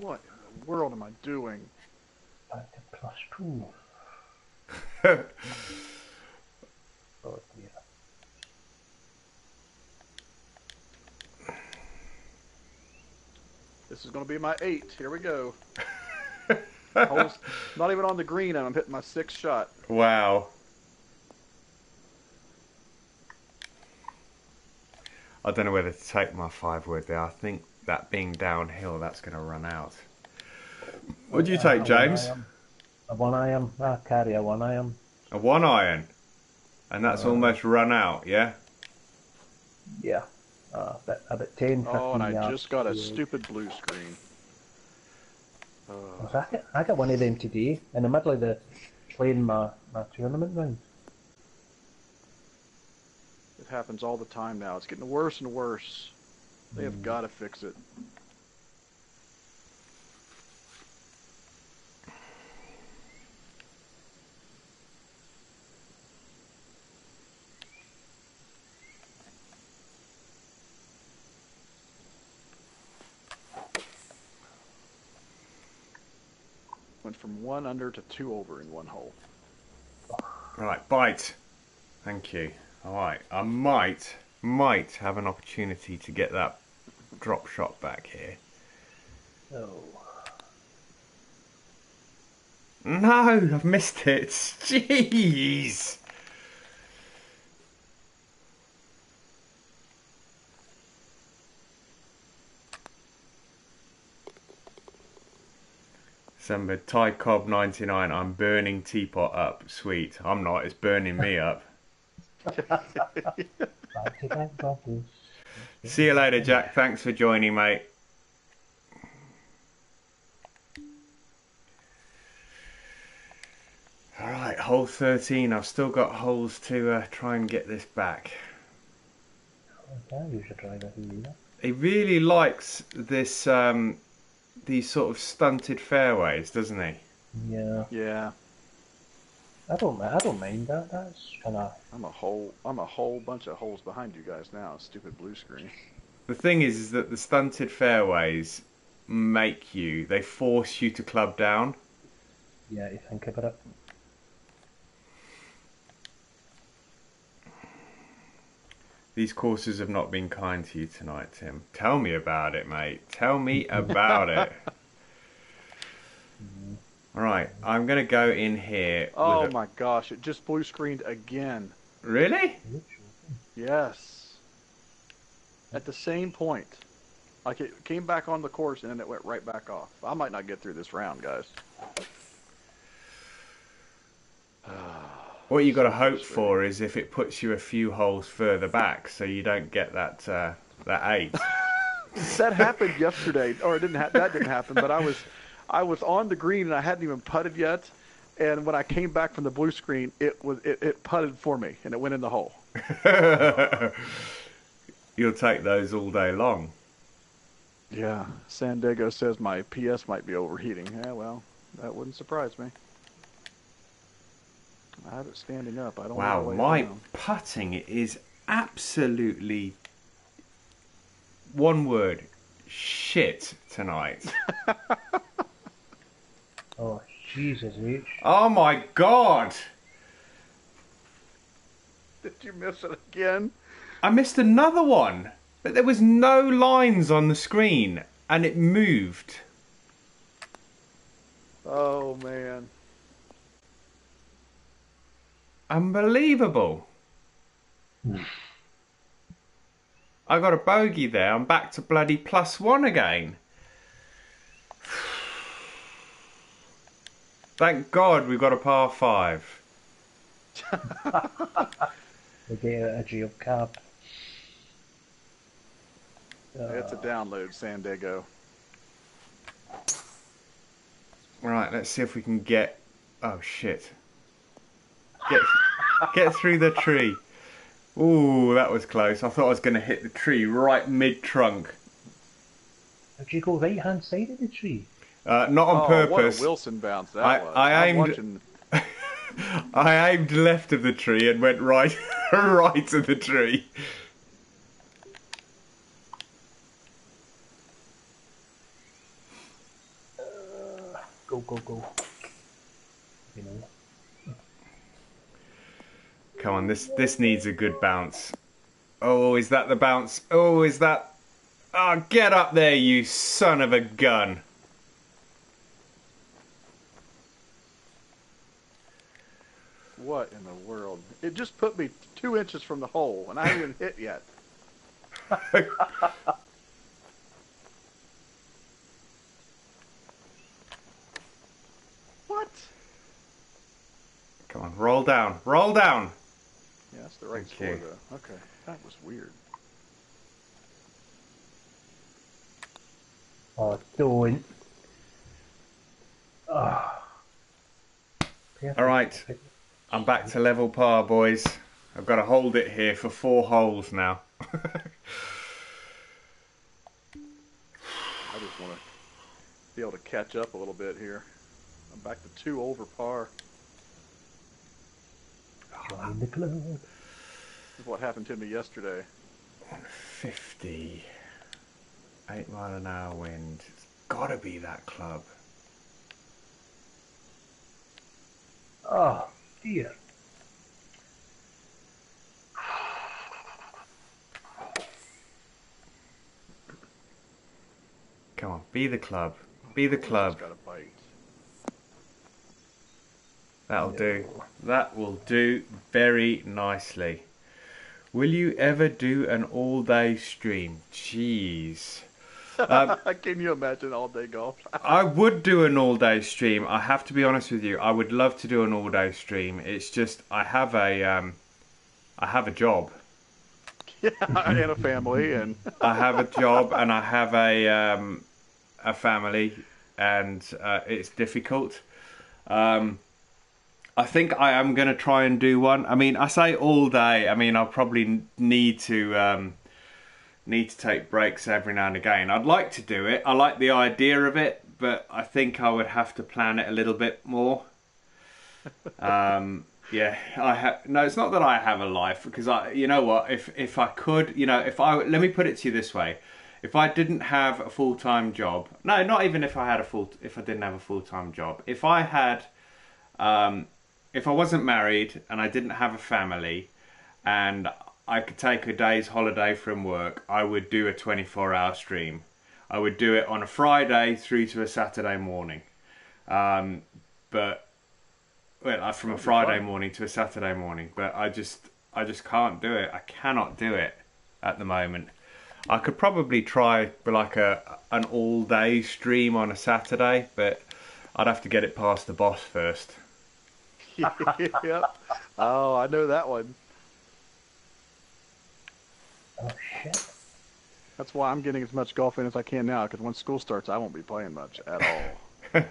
What in the world am I doing? Back to plus two. Oh, dear. This is going to be my eight. Here we go. Hole's not even on the green, and I'm hitting my sixth shot. Wow. I don't know whether to take my five wood there. I think that being downhill, that's going to run out. What do you take, uh, James? A one iron. I carry a one iron. A one iron? And that's uh, almost run out, yeah? Yeah. Uh, about, about ten, oh, and I yards. Just got a stupid blue screen. Uh, I, got, I got one of them today in the middle of the playing my, my tournament round. It happens all the time now. It's getting worse and worse. They have mm. got to fix it. From one under to two over in one hole. Right, bite. Thank you. All right, I might, might have an opportunity to get that drop shot back here. Oh. No, I've missed it. Jeez. Somebody, Ty Cobb ninety-nine, I'm burning teapot up. Sweet. I'm not, it's burning me up. See you later, Jack. Thanks for joining, mate. Alright, hole thirteen. I've still got holes to uh, try and get this back. He really likes this... Um, these sort of stunted fairways, doesn't he? Yeah. Yeah. I don't. I don't mind that. That's kind of. I'm a whole. I'm a whole bunch of holes behind you guys now. Stupid blue screen. The thing is, is that the stunted fairways make you. They force you to club down. Yeah, you think about it. These courses have not been kind to you tonight, Tim. Tell me about it, mate. Tell me about it. All right, I'm going to go in here. Oh, my gosh. It just blue screened again. Really? Yes. At the same point. Like, it came back on the course, and then it went right back off. I might not get through this round, guys. What you got to hope for is if it puts you a few holes further back, so you don't get that uh, that eight. That happened yesterday, or it didn't. Ha that didn't happen. But I was, I was on the green and I hadn't even putted yet. And when I came back from the blue screen, it was it, it putted for me and it went in the hole. You'll take those all day long. Yeah, San Diego says my P S might be overheating. Yeah, well, that wouldn't surprise me. I had it standing up. I don't wow, know my down. Putting is absolutely one word, shit tonight. Oh, Jesus, Mitch. Oh, my God. Did you miss it again? I missed another one, but there was no lines on the screen, and it moved. Oh, man. Unbelievable. I got a bogey there. I'm back to bloody plus one again. Thank God we got a par five. We get a geob cup. It's a download, San Diego. Right, let's see if we can get... Oh, shit. Get, get through the tree. Ooh, that was close. I thought I was going to hit the tree right mid-trunk. Did you go right-hand side of the tree? Uh, not on oh, purpose. What a Wilson bounce that I, was. I aimed, watching... I aimed left of the tree and went right, right of the tree. Uh, go, go, go. You know. Come on, this this needs a good bounce. Oh, is that the bounce? Oh, is that... Oh, get up there, you son of a gun. What in the world? It just put me two inches from the hole, and I haven't hit yet. What? Come on, roll down, roll down. Yeah, that's the right score, though. Okay, that was weird. Oh, don't. Oh. All right, I'm back to level par, boys. I've got to hold it here for four holes now. I just want to be able to catch up a little bit here. I'm back to two over par. Join the club. This is what happened to me yesterday. fifty. Eight mile an hour wind. It's gotta be that club. Oh, dear. Come on, be the club. Be the club. Got a bite. That'll do. That will do very nicely. Will you ever do an all-day stream? Jeez. Um, Can you imagine all-day golf? I would do an all-day stream. I have to be honest with you. I would love to do an all-day stream. It's just I have a, um, I have a job. Yeah, and a family, and I have a job, and I have a, um, a family, and uh, it's difficult. Um, I think I am going to try and do one. I mean, I say all day. I mean, I'll probably need to um, need to take breaks every now and again. I'd like to do it. I like the idea of it, but I think I would have to plan it a little bit more. um, yeah, I have. No, it's not that I have a life, because I, you know what? If if I could, you know, if I let me put it to you this way: if I didn't have a full time job, no, not even if I had a full, if I didn't have a full time job, if I had. Um, If I wasn't married and I didn't have a family and I could take a day's holiday from work, I would do a twenty-four hour stream. I would do it on a Friday through to a Saturday morning. Um, but, well, from a Friday morning to a Saturday morning. But I just, I just can't do it. I cannot do it at the moment. I could probably try like a an all-day stream on a Saturday, but I'd have to get it past the boss first. Yep. Oh, I know that one. Oh, shit. That's why I'm getting as much golf in as I can now, because once school starts, I won't be playing much at all.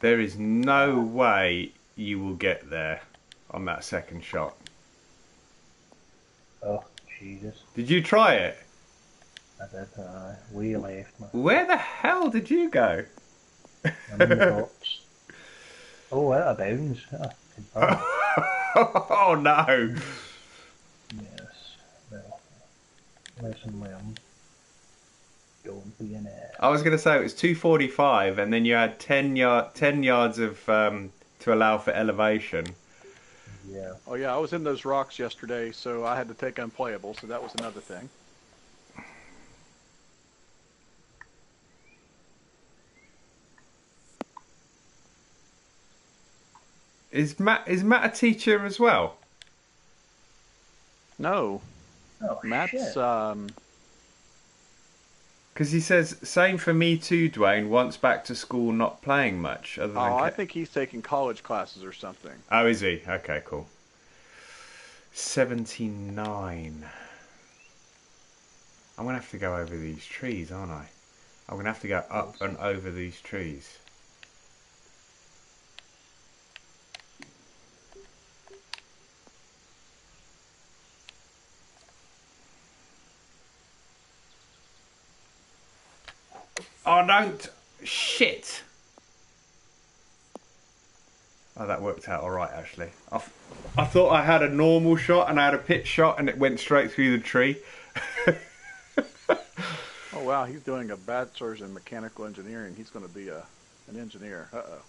There is no way you will get there on that second shot. Oh, Jesus. Did you try it? I don't know. We left, man. Where the hell did you go? I'm in the box. Oh, out of bounds. Oh, oh no. Yes. Well, lesson learned. Don't be an air. I was going to say it was two forty-five, and then you had ten, yard, ten yards of um, to allow for elevation. Yeah. Oh, yeah. I was in those rocks yesterday, so I had to take unplayable, so that was another thing. Is Matt is Matt a teacher as well? No. Oh, Matt's shit. um because he says same for me too, Dwayne, once back to school not playing much other than Oh, I think he's taking college classes or something. Oh, is he? Okay, cool. seventy-nine. I'm going to have to go over these trees, aren't I? I'm going to have to go up and over these trees. Oh, don't! Shit! Oh, that worked out alright, actually. I, I thought I had a normal shot and I had a pitch shot and it went straight through the tree. Oh, wow, he's doing a bachelor's in mechanical engineering. He's going to be a, an engineer. Uh-oh.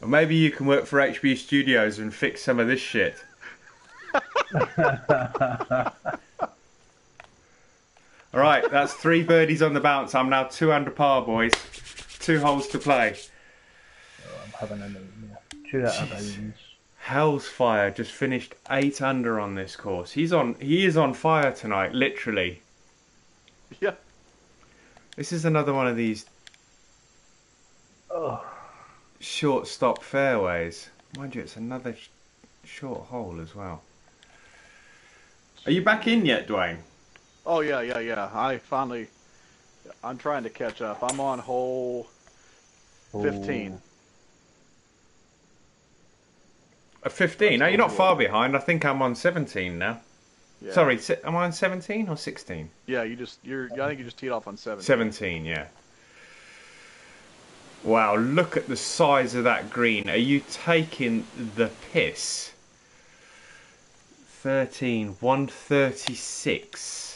Well, maybe you can work for H B Studios and fix some of this shit. All right, that's three birdies on the bounce. I'm now two under par, boys. Two holes to play. Oh, I'm having a nightmare. Two out of bounds. Hell's Fire just finished eight under on this course. He's on. He is on fire tonight, literally. Yeah. This is another one of these oh. short stop fairways. Mind you, it's another sh short hole as well. Are you back in yet, Dwayne? Oh, yeah, yeah, yeah. I finally, I'm trying to catch up. I'm on hole fifteen. A fifteen? No, you're not far behind. I think I'm on seventeen now. Yeah. Sorry, am I on seventeen or sixteen? Yeah, you just, you're, I think you just teed off on seventeen. seventeen, yeah. Wow, look at the size of that green. Are you taking the piss? thirteen, one thirty-six.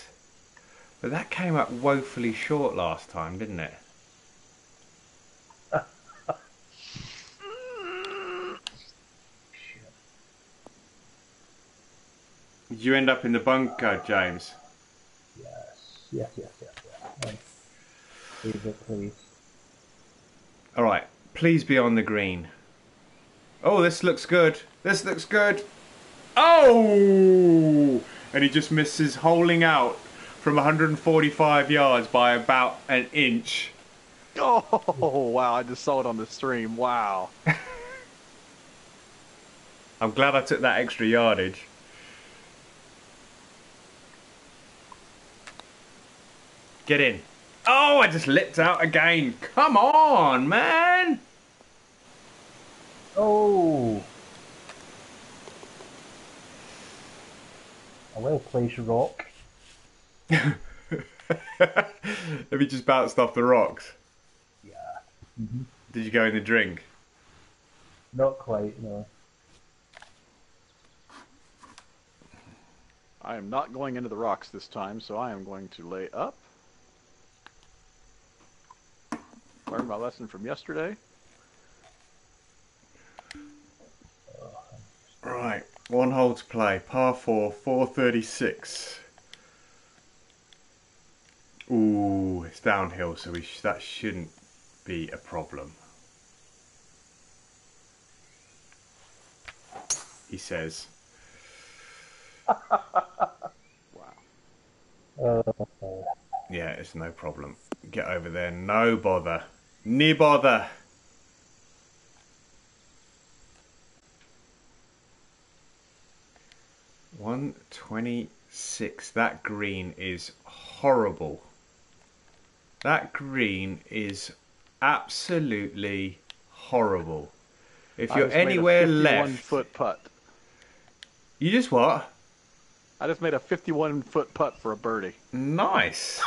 But that came up woefully short last time, didn't it? Did you end up in the bunker, James? Yes, yes, yes, yes. yes. Please, please. All right, please be on the green. Oh, this looks good. This looks good. Oh! And he just misses holing out from one forty-five yards by about an inch. Oh, wow, I just saw it on the stream, wow. I'm glad I took that extra yardage. Get in. Oh, I just lipped out again. Come on, man. Oh. A well-placed rock. Have you just bounced off the rocks? Yeah. Mm-hmm. Did you go in the drink? Not quite, no. I am not going into the rocks this time, so I am going to lay up. Learned my lesson from yesterday. Right, one hole to play, par four, four thirty-six. Ooh, it's downhill, so we sh that shouldn't be a problem. He says. Wow. Yeah, it's no problem. Get over there, no bother. Ni bother. one twenty-six. That green is horrible. That green is absolutely horrible. If you're anywhere left, one foot putt. You just what? I just made a fifty-one foot putt for a birdie. Nice.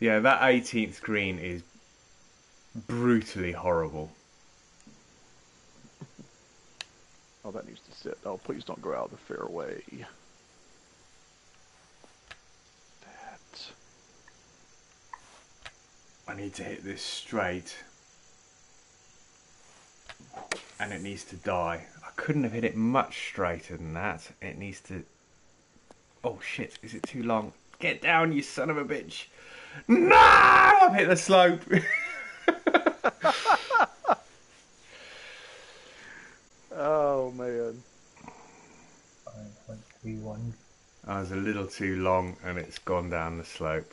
Yeah, that eighteenth green is brutally horrible. Oh, that needs to sit. Oh, please don't go out of the fairway. That. I need to hit this straight. And it needs to die. I couldn't have hit it much straighter than that. It needs to... Oh shit, is it too long? Get down, you son of a bitch. No! I've hit the slope. Oh man. five point three one. I was a little too long and it's gone down the slope.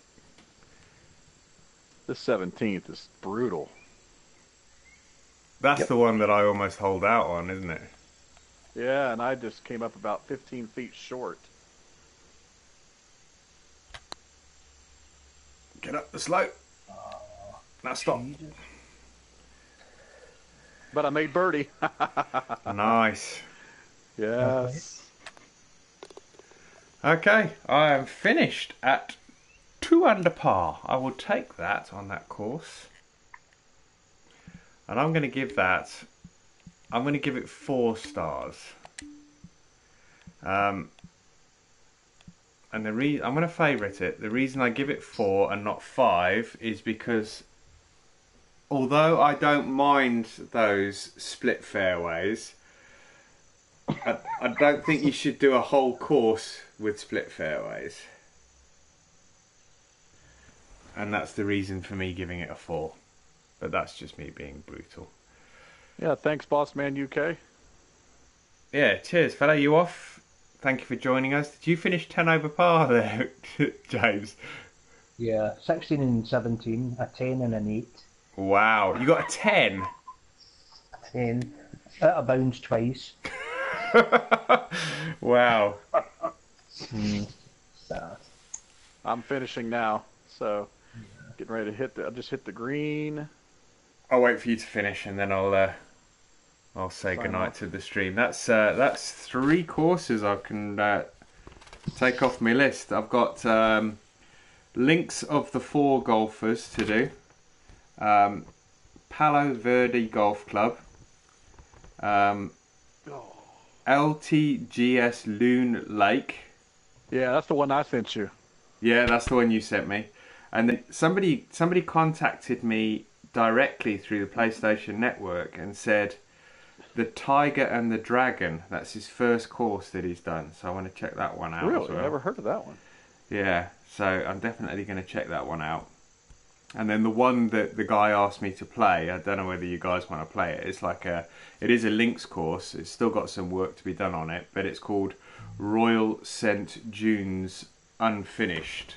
The seventeenth is brutal. That's yep. The one that I almost hold out on, isn't it? Yeah, and I just came up about fifteen feet short. Get up the slope. Oh, now stop. Jesus. But I made birdie. Nice. Yes. Okay, I am finished at two under par. I will take that on that course. And I'm going to give that, I'm going to give it four stars. Um, and the reason, I'm going to favourite it. The reason I give it four and not five is because although I don't mind those split fairways, I, I don't think you should do a whole course with split fairways. And that's the reason for me giving it a four. But that's just me being brutal. Yeah, thanks, Boss Man U K. Yeah, cheers, fella. You off? Thank you for joining us. Did you finish ten over par there, James? Yeah, sixteen and seventeen, a ten and an eight. Wow, you got a ten? A ten. Out of bounds twice. Wow. Mm. I'm finishing now, so getting ready to hit the. I'll just hit the green. I'll wait for you to finish and then I'll uh, I'll say Sign goodnight off. to the stream. That's uh, that's three courses I can uh, take off my list. I've got um, Links of the Four Golfers to do, um, Palo Verde Golf Club, um, oh. L T G S Loon Lake. Yeah, that's the one I sent you. Yeah, that's the one you sent me. And then somebody somebody contacted me directly through the PlayStation Network and said The Tiger and the Dragon, that's his first course that he's done, so I want to check that one out. Really? As well. Never heard of that one. Yeah, so I'm definitely going to check that one out. And then the one that the guy asked me to play, I don't know whether you guys want to play it. It's like a, it is a Lynx course. It's still got some work to be done on it, but it's called Royal Sent Dunes Unfinished.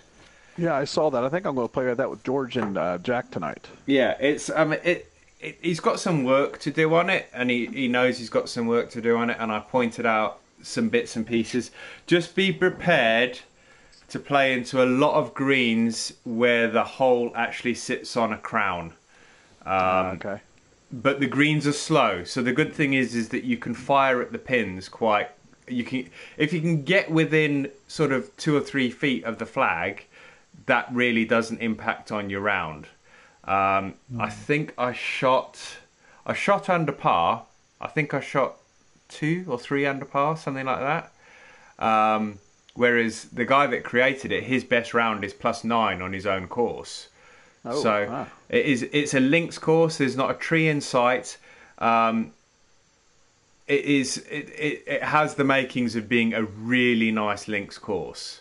Yeah, I saw that. I think I'm going to play that with George and uh, Jack tonight. Yeah, it's um, it, it he's got some work to do on it, and he he knows he's got some work to do on it. And I pointed out some bits and pieces. Just be prepared to play into a lot of greens where the hole actually sits on a crown. Um, uh, okay. But the greens are slow, so the good thing is is that you can fire at the pins quite. You can if you can get within sort of two or three feet of the flag. That really doesn't impact on your round. Um, mm. I think I shot, I shot under par. I think I shot two or three under par, something like that. Um, whereas the guy that created it, his best round is plus nine on his own course. Oh, so wow. it is, it's a links course. There's not a tree in sight. Um, it is. It, it, it has the makings of being a really nice links course.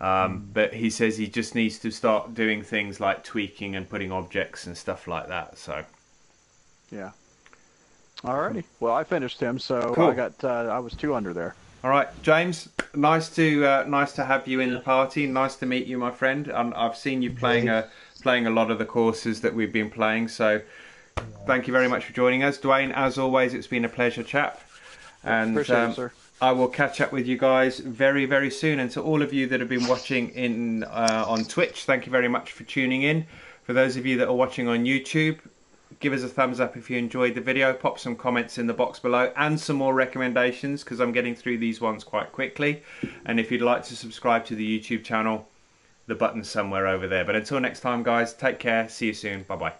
Um, but he says he just needs to start doing things like tweaking and putting objects and stuff like that. So, yeah. Alrighty. Well, I finished him, so cool. I got. Uh, I was two under there. All right, James. Nice to uh, nice to have you in the party. Nice to meet you, my friend. Um, I've seen you playing a playing a lot of the courses that we've been playing. So, thank you very much for joining us, Dwayne. As always, it's been a pleasure, chap. And appreciate um, it, sir. I will catch up with you guys very, very soon. And to all of you that have been watching in uh, on Twitch, thank you very much for tuning in. For those of you that are watching on YouTube, give us a thumbs up if you enjoyed the video. Pop some comments in the box below and some more recommendations, because I'm getting through these ones quite quickly. And if you'd like to subscribe to the YouTube channel, the button's somewhere over there. But until next time, guys, take care. See you soon. Bye-bye.